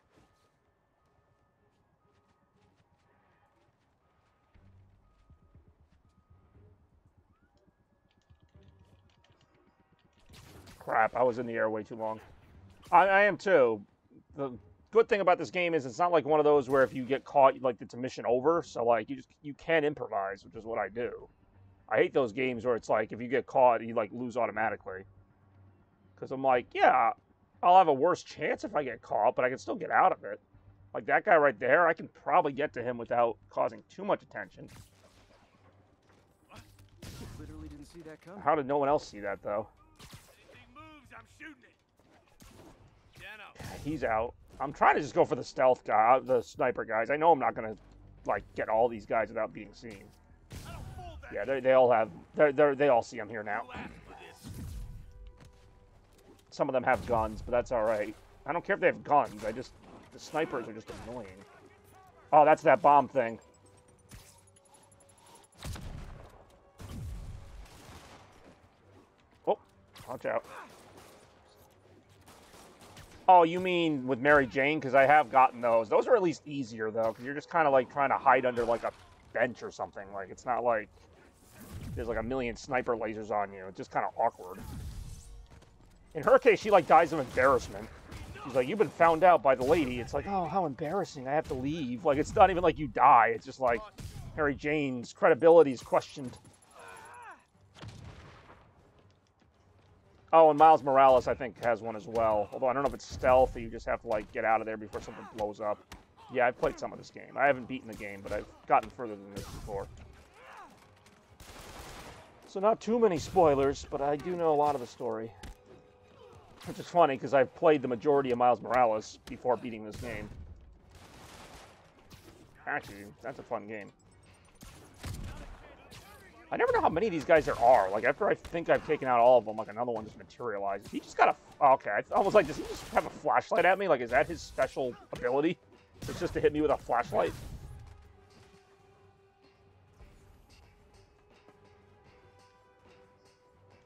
Crap, I was in the air way too long. I, I am too. The good thing about this game is it's not like one of those where if you get caught, like it's a mission over, so like you just, you can improvise, which is what I do. I hate those games where it's like, if you get caught, you like lose automatically. Because I'm like, yeah, I'll have a worse chance if I get caught, but I can still get out of it. Like that guy right there, I can probably get to him without causing too much attention. Literally didn't see that coming. How did no one else see that, though? Anything moves, I'm shooting it. Yeah, no. He's out. I'm trying to just go for the stealth guy, the sniper guys. I know I'm not going to like get all these guys without being seen. Yeah, they they all have they they they all see I'm here now. Some of them have guns, but that's all right. I don't care if they have guns. I just the snipers are just annoying. Oh, that's that bomb thing. Oh, watch out. Oh, you mean with Mary Jane? Because I have gotten those. Those are at least easier though, because you're just kind of like trying to hide under like a bench or something. Like it's not like. There's like a million sniper lasers on you. It's just kind of awkward. In her case, she like dies of embarrassment. She's like, you've been found out by the lady. It's like, oh, how embarrassing. I have to leave. Like, it's not even like you die. It's just like Mary Jane's credibility is questioned. Oh, and Miles Morales, I think, has one as well. Although I don't know if it's stealth or you just have to like get out of there before something blows up. Yeah, I've played some of this game. I haven't beaten the game, but I've gotten further than this before. So not too many spoilers, but I do know a lot of the story. Which is funny, because I've played the majority of Miles Morales before beating this game. Actually, that's a fun game. I never know how many of these guys there are. Like, after I think I've taken out all of them, like, another one just materializes. He just got a... Okay, I almost like, does he just have a flashlight at me? Like, is that his special ability? It's just to hit me with a flashlight?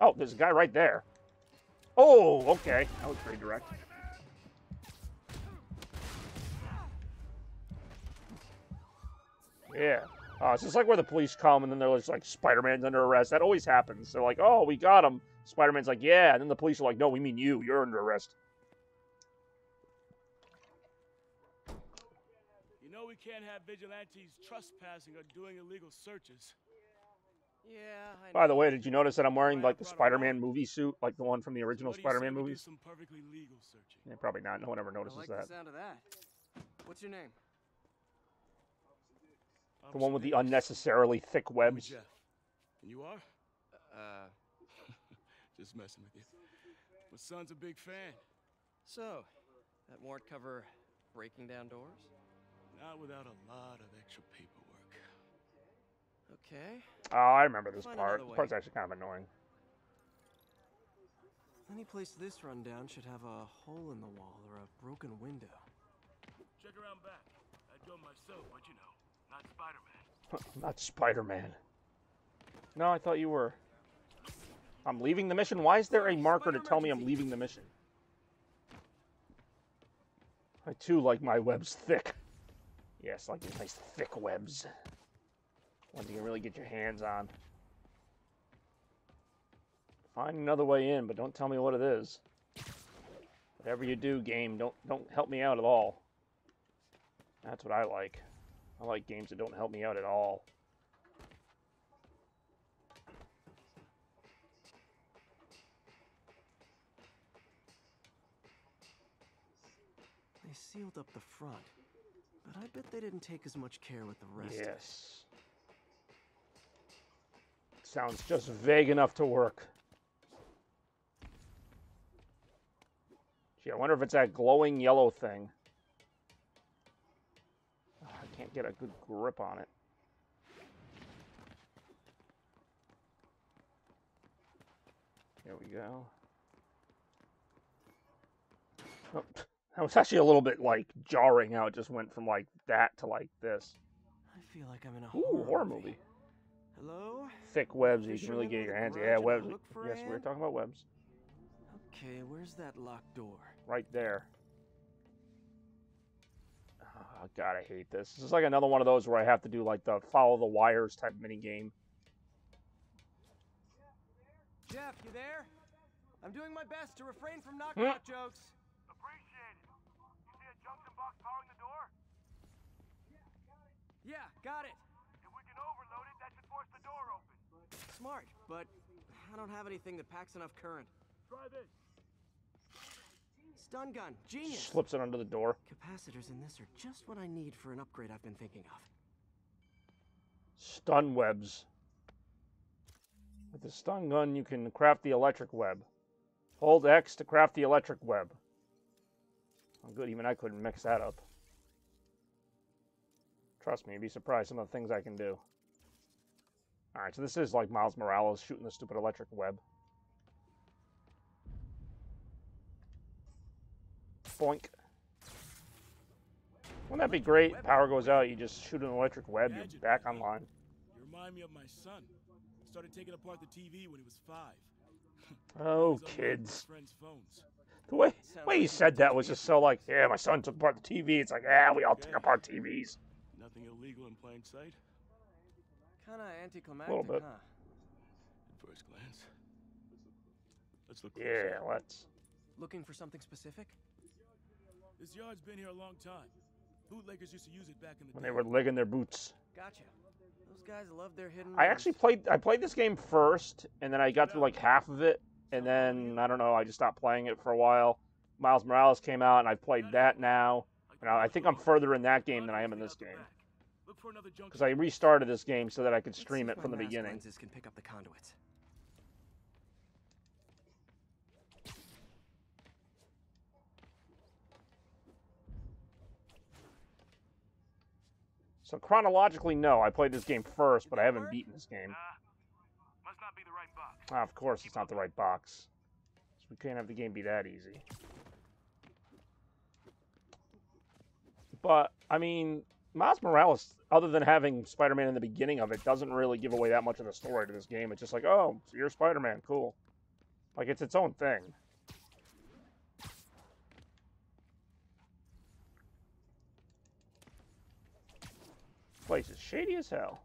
Oh, there's a guy right there. Oh, okay. That was pretty direct. Yeah. Uh, it's just like where the police come and then they're just like, Spider-Man's under arrest. That always happens. They're like, oh, we got him. Spider-Man's like, yeah. And then the police are like, no, we mean you. You're under arrest. You know we can't have vigilantes trespassing or doing illegal searches. Yeah, I know. By the way, did you notice that I'm wearing like the Spider-Man movie suit, like the one from the original Spider-Man movies? Some perfectly legal searching. Yeah, probably not. No one ever notices I like that. The sound of that. What's your name? The one with the unnecessarily thick webs. And you are? Uh, just messing with you. My son's a big fan. So, that warrant cover breaking down doors? Not without a lot of extra paperwork. Okay. Oh, I remember this part. This part's actually kind of annoying. Any place this rundown should have a hole in the wall or a broken window. Check around back. I done myself, but you know, not Spider-Man. Not Spider-Man. No, I thought you were. I'm leaving the mission. Why is there a marker to tell me I'm leaving the mission? I too like my webs thick. Yes, I like these nice thick webs. One you can really get your hands on. Find another way in, but don't tell me what it is. Whatever you do, game, don't don't help me out at all. That's what I like. I like games that don't help me out at all. They sealed up the front. But I bet they didn't take as much care with the rest. Yes. Sounds just vague enough to work. Gee, I wonder if it's that glowing yellow thing. Oh, I can't get a good grip on it. There we go. Oh, that was actually a little bit, like, jarring how it just went from, like, that to, like, this. I feel like I'm in a horror, Ooh, horror movie. movie. Hello? Thick webs. You can really get your hands. Yeah, webs. Yes, we were talking about webs. Okay, where's that locked door? Right there. Oh, God, I hate this. This is like another one of those where I have to do, like, the follow the wires type minigame. Jeff, you there? I'm doing my best to refrain from knock-knock mm. jokes. Appreciate it. You see a junction box powering the door? Yeah, got it. If we can overload it, that should force the door open. Smart, but I don't have anything that packs enough current. Try this. Stun gun, genius. Slips it under the door. Capacitors in this are just what I need for an upgrade I've been thinking of. Stun webs. With the stun gun, you can craft the electric web. Hold X to craft the electric web. Oh, good, even I couldn't mix that up. Trust me, you'd be surprised some of the things I can do. Alright, so this is like Miles Morales shooting the stupid electric web. Boink. Wouldn't that be great? Power goes out, you just shoot an electric web, you're back online. You remind me of my son. Started taking apart the T V when he was five. Oh, kids. The way, the way he said that was just so like, yeah, my son took apart the T V. It's like, yeah, we all took apart T Vs. Nothing illegal in plain sight. Kind of anticlimactic, huh? A little bit. At first glance. Let's look. Yeah, let's. Looking for something specific? This yard's been here a long time. Bootleggers used to use it back in the day. When they were legging their boots. Gotcha. Those guys love their hidden I actually played I played this game first, and then I got through like half of it, and then I don't know, I just stopped playing it for a while. Miles Morales came out and I played that now. And I think I'm further in that game than I am in this game. Because I restarted this game so that I could stream it from the beginning. Lenses can pick up the conduits. So chronologically, no. I played this game first, but I haven't beaten this game. Uh, must not be the right box. Ah, of course it's not the right box. So we can't have the game be that easy. But, I mean, Miles Morales, other than having Spider-Man in the beginning of it, doesn't really give away that much of the story to this game. It's just like, oh, you're Spider-Man, cool. Like, it's its own thing. Place is shady as hell.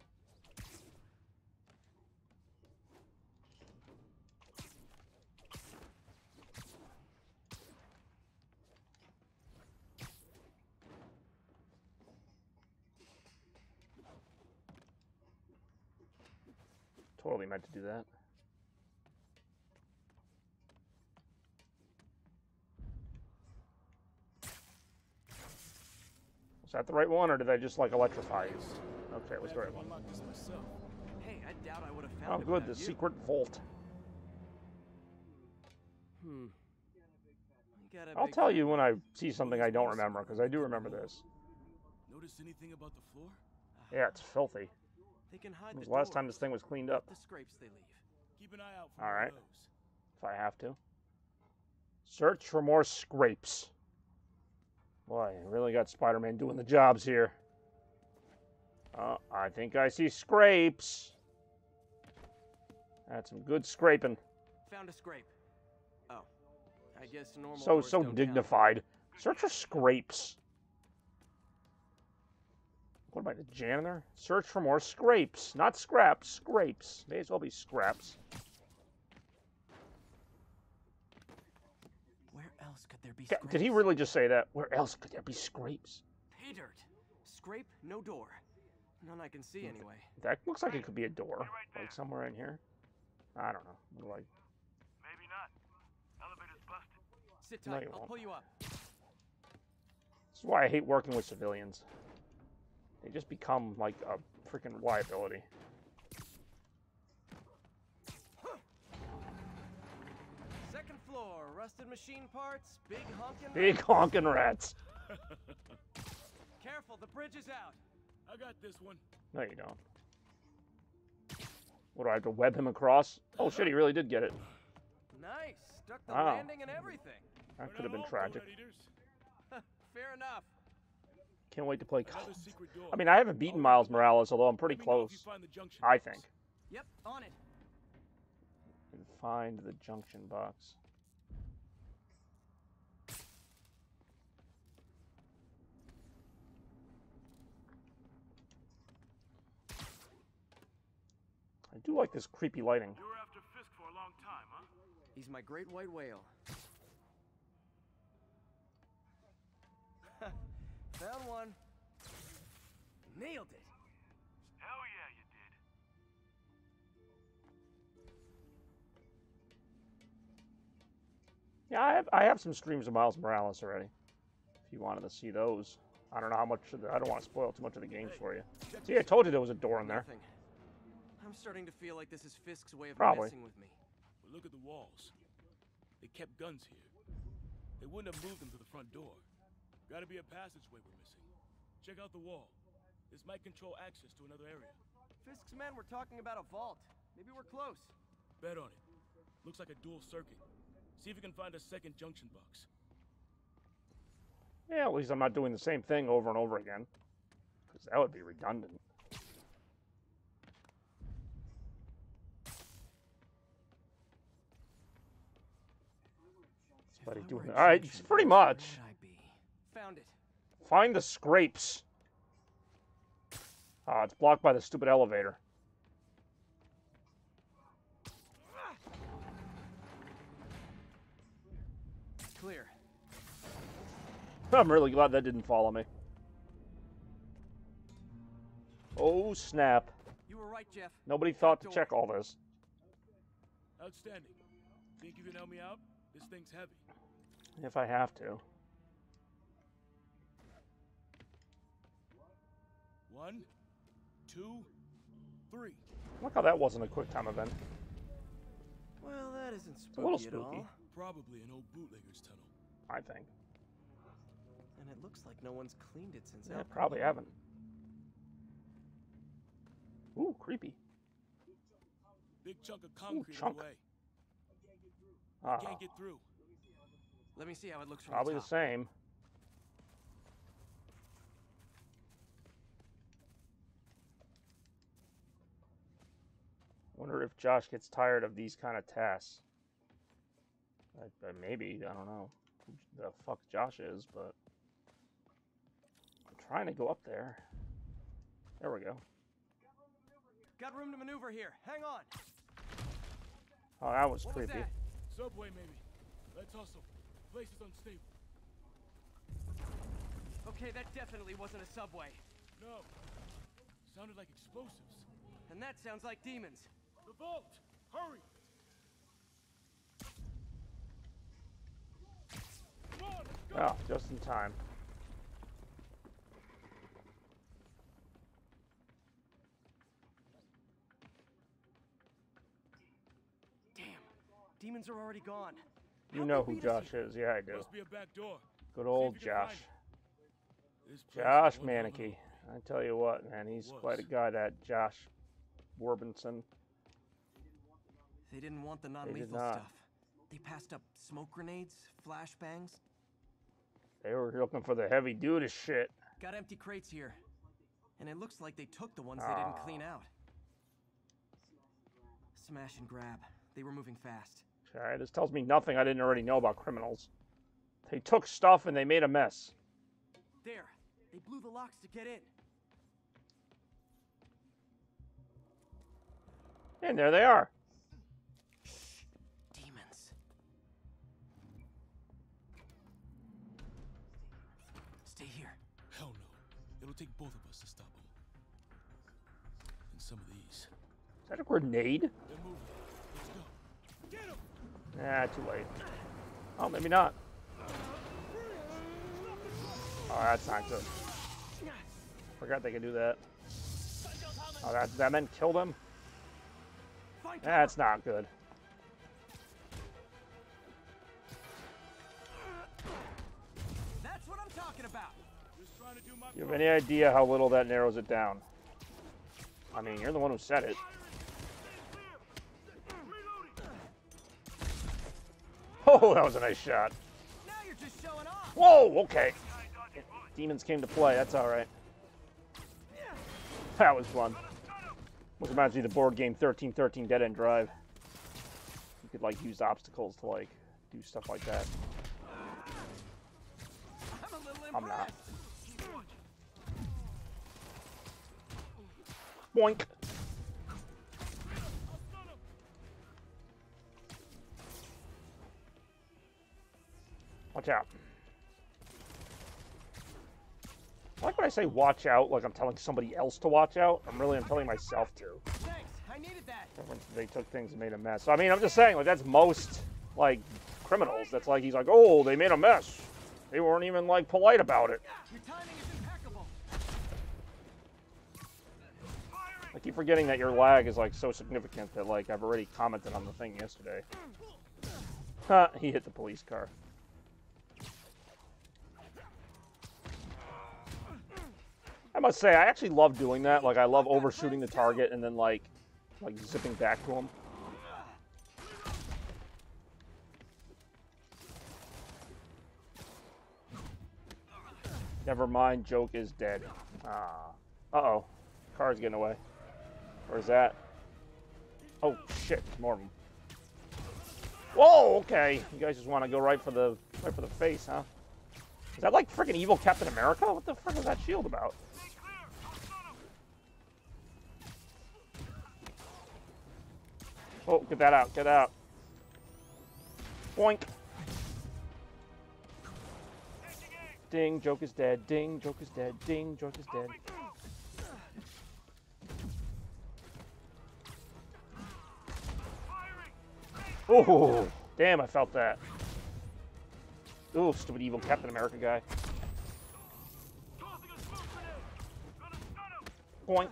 Totally meant to do that. Is that the right one, or did I just like electrify you? Okay, it was the right one. Hey, I doubt I would have found it. Oh, good, the secret vault. Hmm. I'll tell you when I see something I don't remember, because I do remember this. Notice anything about the floor? Yeah, it's filthy. They can hide. It was the last time this thing was cleaned up. The scrapes they leave. Keep an eye out for those. All right, if I have to. Search for more scrapes. Boy, I really got Spider-Man doing the jobs here. Uh, I think I see scrapes. That's some good scraping. Found a scrape. Oh, I guess normal. So so dignified. Count. Search for scrapes. What am I, the janitor? Search for more scrapes, not scraps. Scrapes. May as well be scraps. Could there be scrapes? Did he really just say that? Where else could there be scrapes? Pay dirt. Scrape, no door. None I can see anyway. That looks like it could be a door. Like somewhere in here. I don't know. Like maybe not. Elevator's busted. Sit tight, I'll pull you up. This is why I hate working with civilians. They just become like a freaking liability. Second floor, rusted machine parts, big honkin' big honkin' rats. Careful, the bridge is out. I got this one. No, you don't. What, do I have to web him across? Oh shit, he really did get it. Nice, stuck the wow. landing and everything. That could have been tragic. Fair enough. Can't wait to play. I mean, I haven't beaten Miles Morales, although I'm pretty close, I think. Yep, on it. And find the junction box. I do like this creepy lighting. You were after Fisk for a long time, huh? He's my great white whale. Found one. Nailed it. Hell yeah, you did. Yeah, I have I have some streams of Miles Morales already. If you wanted to see those. I don't know how much of the, I don't want to spoil too much of the game for you. See, I told you there was a door in there. I'm starting to feel like this is Fisk's way of messing with me. But look at the walls. They kept guns here. They wouldn't have moved them to the front door. Gotta be a passageway we're missing. Check out the wall. This might control access to another area. Fisk's men were talking about a vault. Maybe we're close. Bet on it. Looks like a dual circuit. See if you can find a second junction box. Yeah, at least I'm not doing the same thing over and over again. Because that would be redundant. Buddy doing all right, pretty much. Found it. Find the scrapes. Ah, uh, it's blocked by the stupid elevator. Clear. I'm really glad that didn't follow me. Oh snap! You were right, Jeff. Nobody thought to check all this. Outstanding. Think you can help me out? This thing's heavy. If I have to. One, two, three. Look how that wasn't a quick time event. Well, that isn't spooky, it's a little spooky. At all. Probably an old bootlegger's tunnel. I think. And it looks like no one's cleaned it since. Yeah, probably haven't. Ooh, creepy. Big chunk of concrete away. Ah. Can't get through. Let me see how it looks from the top. Probably the same. Wonder if Josh gets tired of these kind of tasks. I, I maybe, I don't know who the fuck Josh is, but I'm trying to go up there. There we go. Got room to maneuver here. Hang on. Oh, that was what creepy. Was that? Subway, maybe. Let's hustle. The place is unstable. Okay, that definitely wasn't a subway. No. Sounded like explosives. And that sounds like demons. The vault! Hurry! Come on, let's go. Oh, just in time. Damn. Demons are already gone. You How know who Josh is. is. Yeah, I do. Must be a back door. Good old Josh. Josh Manicki. I tell you what, man, he's was. quite a guy, that Josh Warbinson. They didn't want the non-lethal stuff. They passed up smoke grenades, flashbangs. They were looking for the heavy-duty shit. Got empty crates here, and it looks like they took the ones ah. they didn't clean out. Smash and grab. They were moving fast. Okay, this tells me nothing I didn't already know about criminals. They took stuff and they made a mess. There, they blew the locks to get in. And there they are. Shh. Demons. Stay here. Hell no. It'll take both of us to stop them. And some of these. Is that a grenade? They're moving. Let's go. Get him! Nah, too late. Oh, maybe not. Oh, that's not good. Forgot they could do that. Oh, that, that meant kill them? That's not good. That's what I'm talking about. Just trying to do my you have any idea how little that narrows it down? I mean, you're the one who said it. Oh, that was a nice shot. Now you're just showing off. Whoa, okay. Demons came to play, that's alright. That was fun. Which reminds me of the board game thirteen thirteen Dead End Drive. You could like use obstacles to like do stuff like that. I'm, a little I'm not. Boink. Watch out. I like when I say watch out, like I'm telling somebody else to watch out. I'm really, I'm telling myself to. Thanks, I needed that. They took things and made a mess. So, I mean, I'm just saying, like, that's most, like, criminals. That's like, he's like, oh, they made a mess. They weren't even, like, polite about it. Your timing is impeccable. I keep forgetting that your lag is, like, so significant that, like, I've already commented on the thing yesterday. Huh, he hit the police car. I must say, I actually love doing that. Like, I love overshooting the target and then, like, like zipping back to him. Never mind, joke is dead. Ah. Uh-oh. Car's getting away. Or is that? Oh, shit. More of them. Whoa, okay. You guys just want to go right for the, right for the face, huh? Is that, like, freaking evil Captain America? What the frick was that shield about? Oh, get that out, get out. Boink. Ding, joke is dead, ding, joke is dead, ding, joke is dead. Oh, damn, I felt that. Oh, stupid evil Captain America guy. Boink.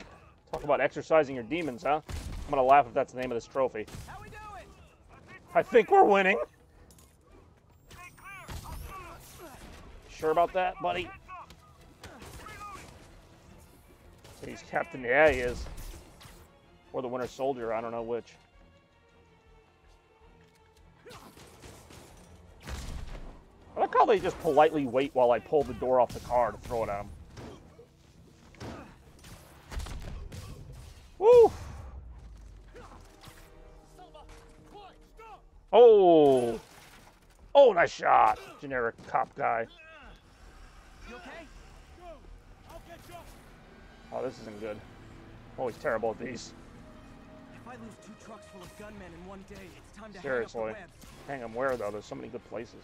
Talk about exercising your demons, huh? I'm gonna laugh if that's the name of this trophy. How we doing? I think we're winning. Sure about that, buddy? He's Captain. Yeah, he is. Or the Winter Soldier. I don't know which. I like how they just politely wait while I pull the door off the car to throw it at him. Woo! Oh! Oh, nice shot! Generic cop guy. Oh, this isn't good. Always terrible at these. If I lose two trucks full of gunmen in one day, it's time to seriously. Hang up the web. Hang them where, though? There's so many good places.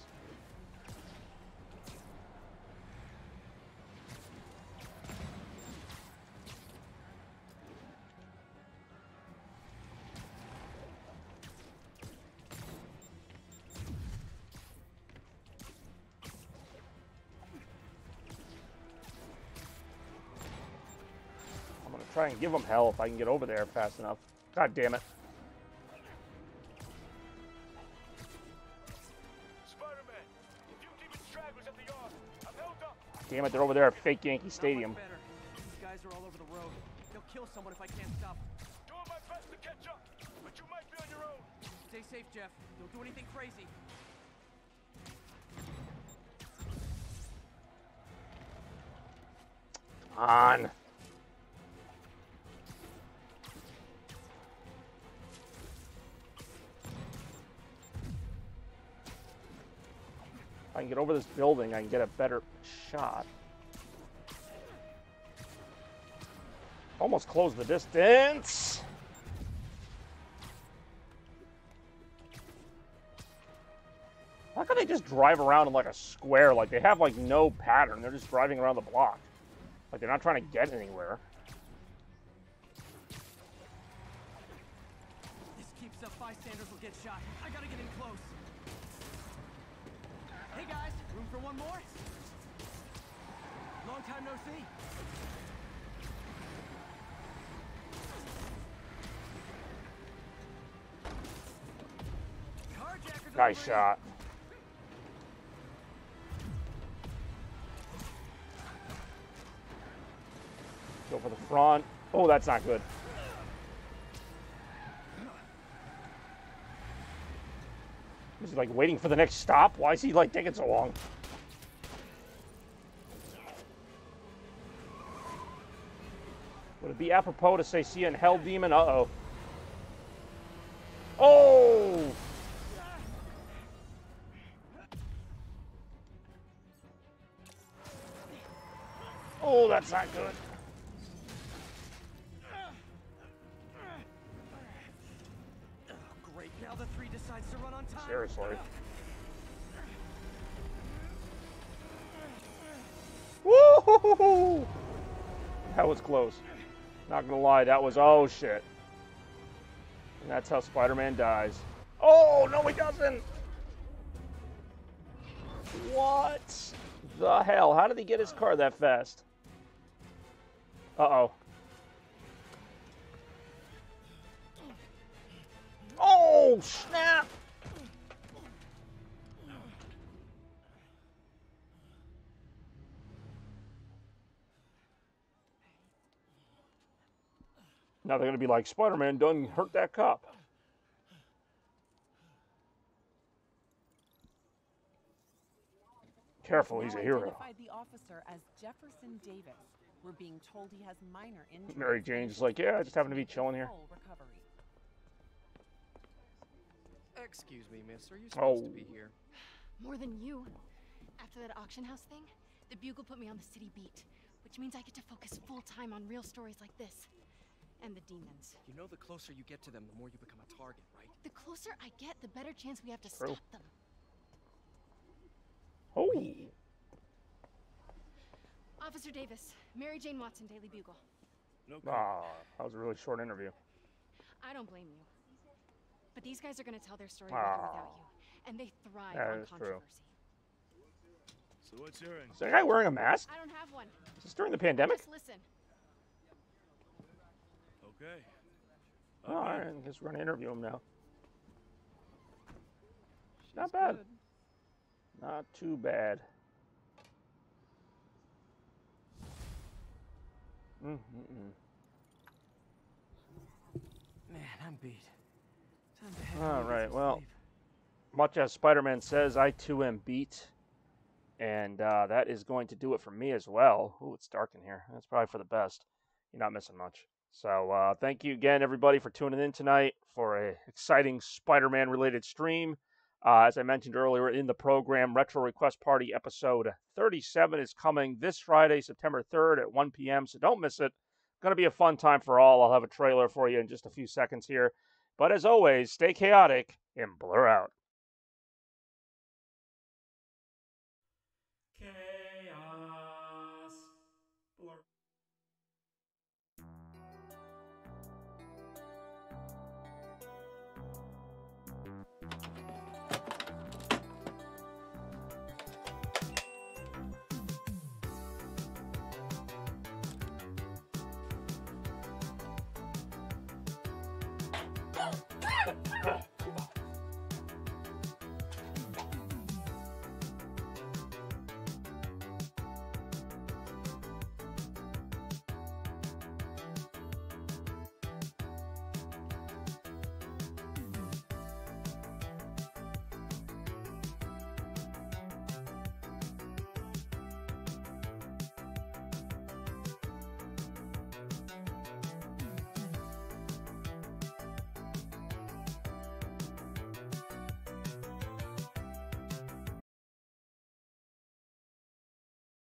Try and give them hell if I can get over there fast enough. God damn it. Damn it, they're over there at fake Yankee Stadium. These guys are all over the road. They'll kill someone if I can't stop. Doing my best to catch up, but you might be on your own. Stay safe, Jeff. Don't do anything crazy. Come on. I can get over this building, I can get a better shot. Almost close the distance. How can they just drive around in like a square? Like they have like no pattern. They're just driving around the block. Like they're not trying to get anywhere. This keeps up, bystanders will get shot. I gotta get in close. Hey guys, room for one more? Long time no see. Nice shot. Go for the front. Oh, that's not good. Is he like waiting for the next stop? Why is he like taking so long? Would it be apropos to say see you in Hell, Demon? Uh-oh. Oh! Oh, that's not good. Seriously. Woo-hoo-hoo-hoo! That was close. Not gonna lie, that was, oh shit. And that's how Spider-Man dies. Oh, no he doesn't! What the hell? How did he get his car that fast? Uh-oh. Oh, snap! Now they're going to be like, Spider-Man done hurt that cop. Careful, he's a hero. The officer as Jefferson Davis. We're being told he has minor injuries. Mary Jane's like, yeah, I just happen to be chilling here. Excuse me, miss. Are you supposed oh. to be here? More than you. After that auction house thing, the Bugle put me on the city beat, which means I get to focus full time on real stories like this. And the demons. You know, the closer you get to them, the more you become a target, right? The closer I get, the better chance we have to stop them. Oh. Officer Davis, Mary Jane Watson, Daily Bugle. No problem. Ah, that was a really short interview. I don't blame you. But these guys are going to tell their story ah. with or without you. And they thrive that on controversy. True. So what's your answer? Is that guy wearing a mask? I don't have one. Is this during the pandemic? Just listen. Okay. Okay. All right, I guess we're gonna interview him now. She's not bad. Good. Not too bad. Mm-mm. Man, I'm beat. Time to head All right. Well, sleep. Much as Spider-Man says, I too am beat, and uh, that is going to do it for me as well. Ooh, it's dark in here. That's probably for the best. You're not missing much. So uh, thank you again, everybody, for tuning in tonight for an exciting Spider-Man related stream. Uh, as I mentioned earlier in the program, Retro Request Party episode thirty-seven is coming this Friday, September third at one p m So don't miss it. Going to be a fun time for all. I'll have a trailer for you in just a few seconds here. But as always, stay chaotic and blur out.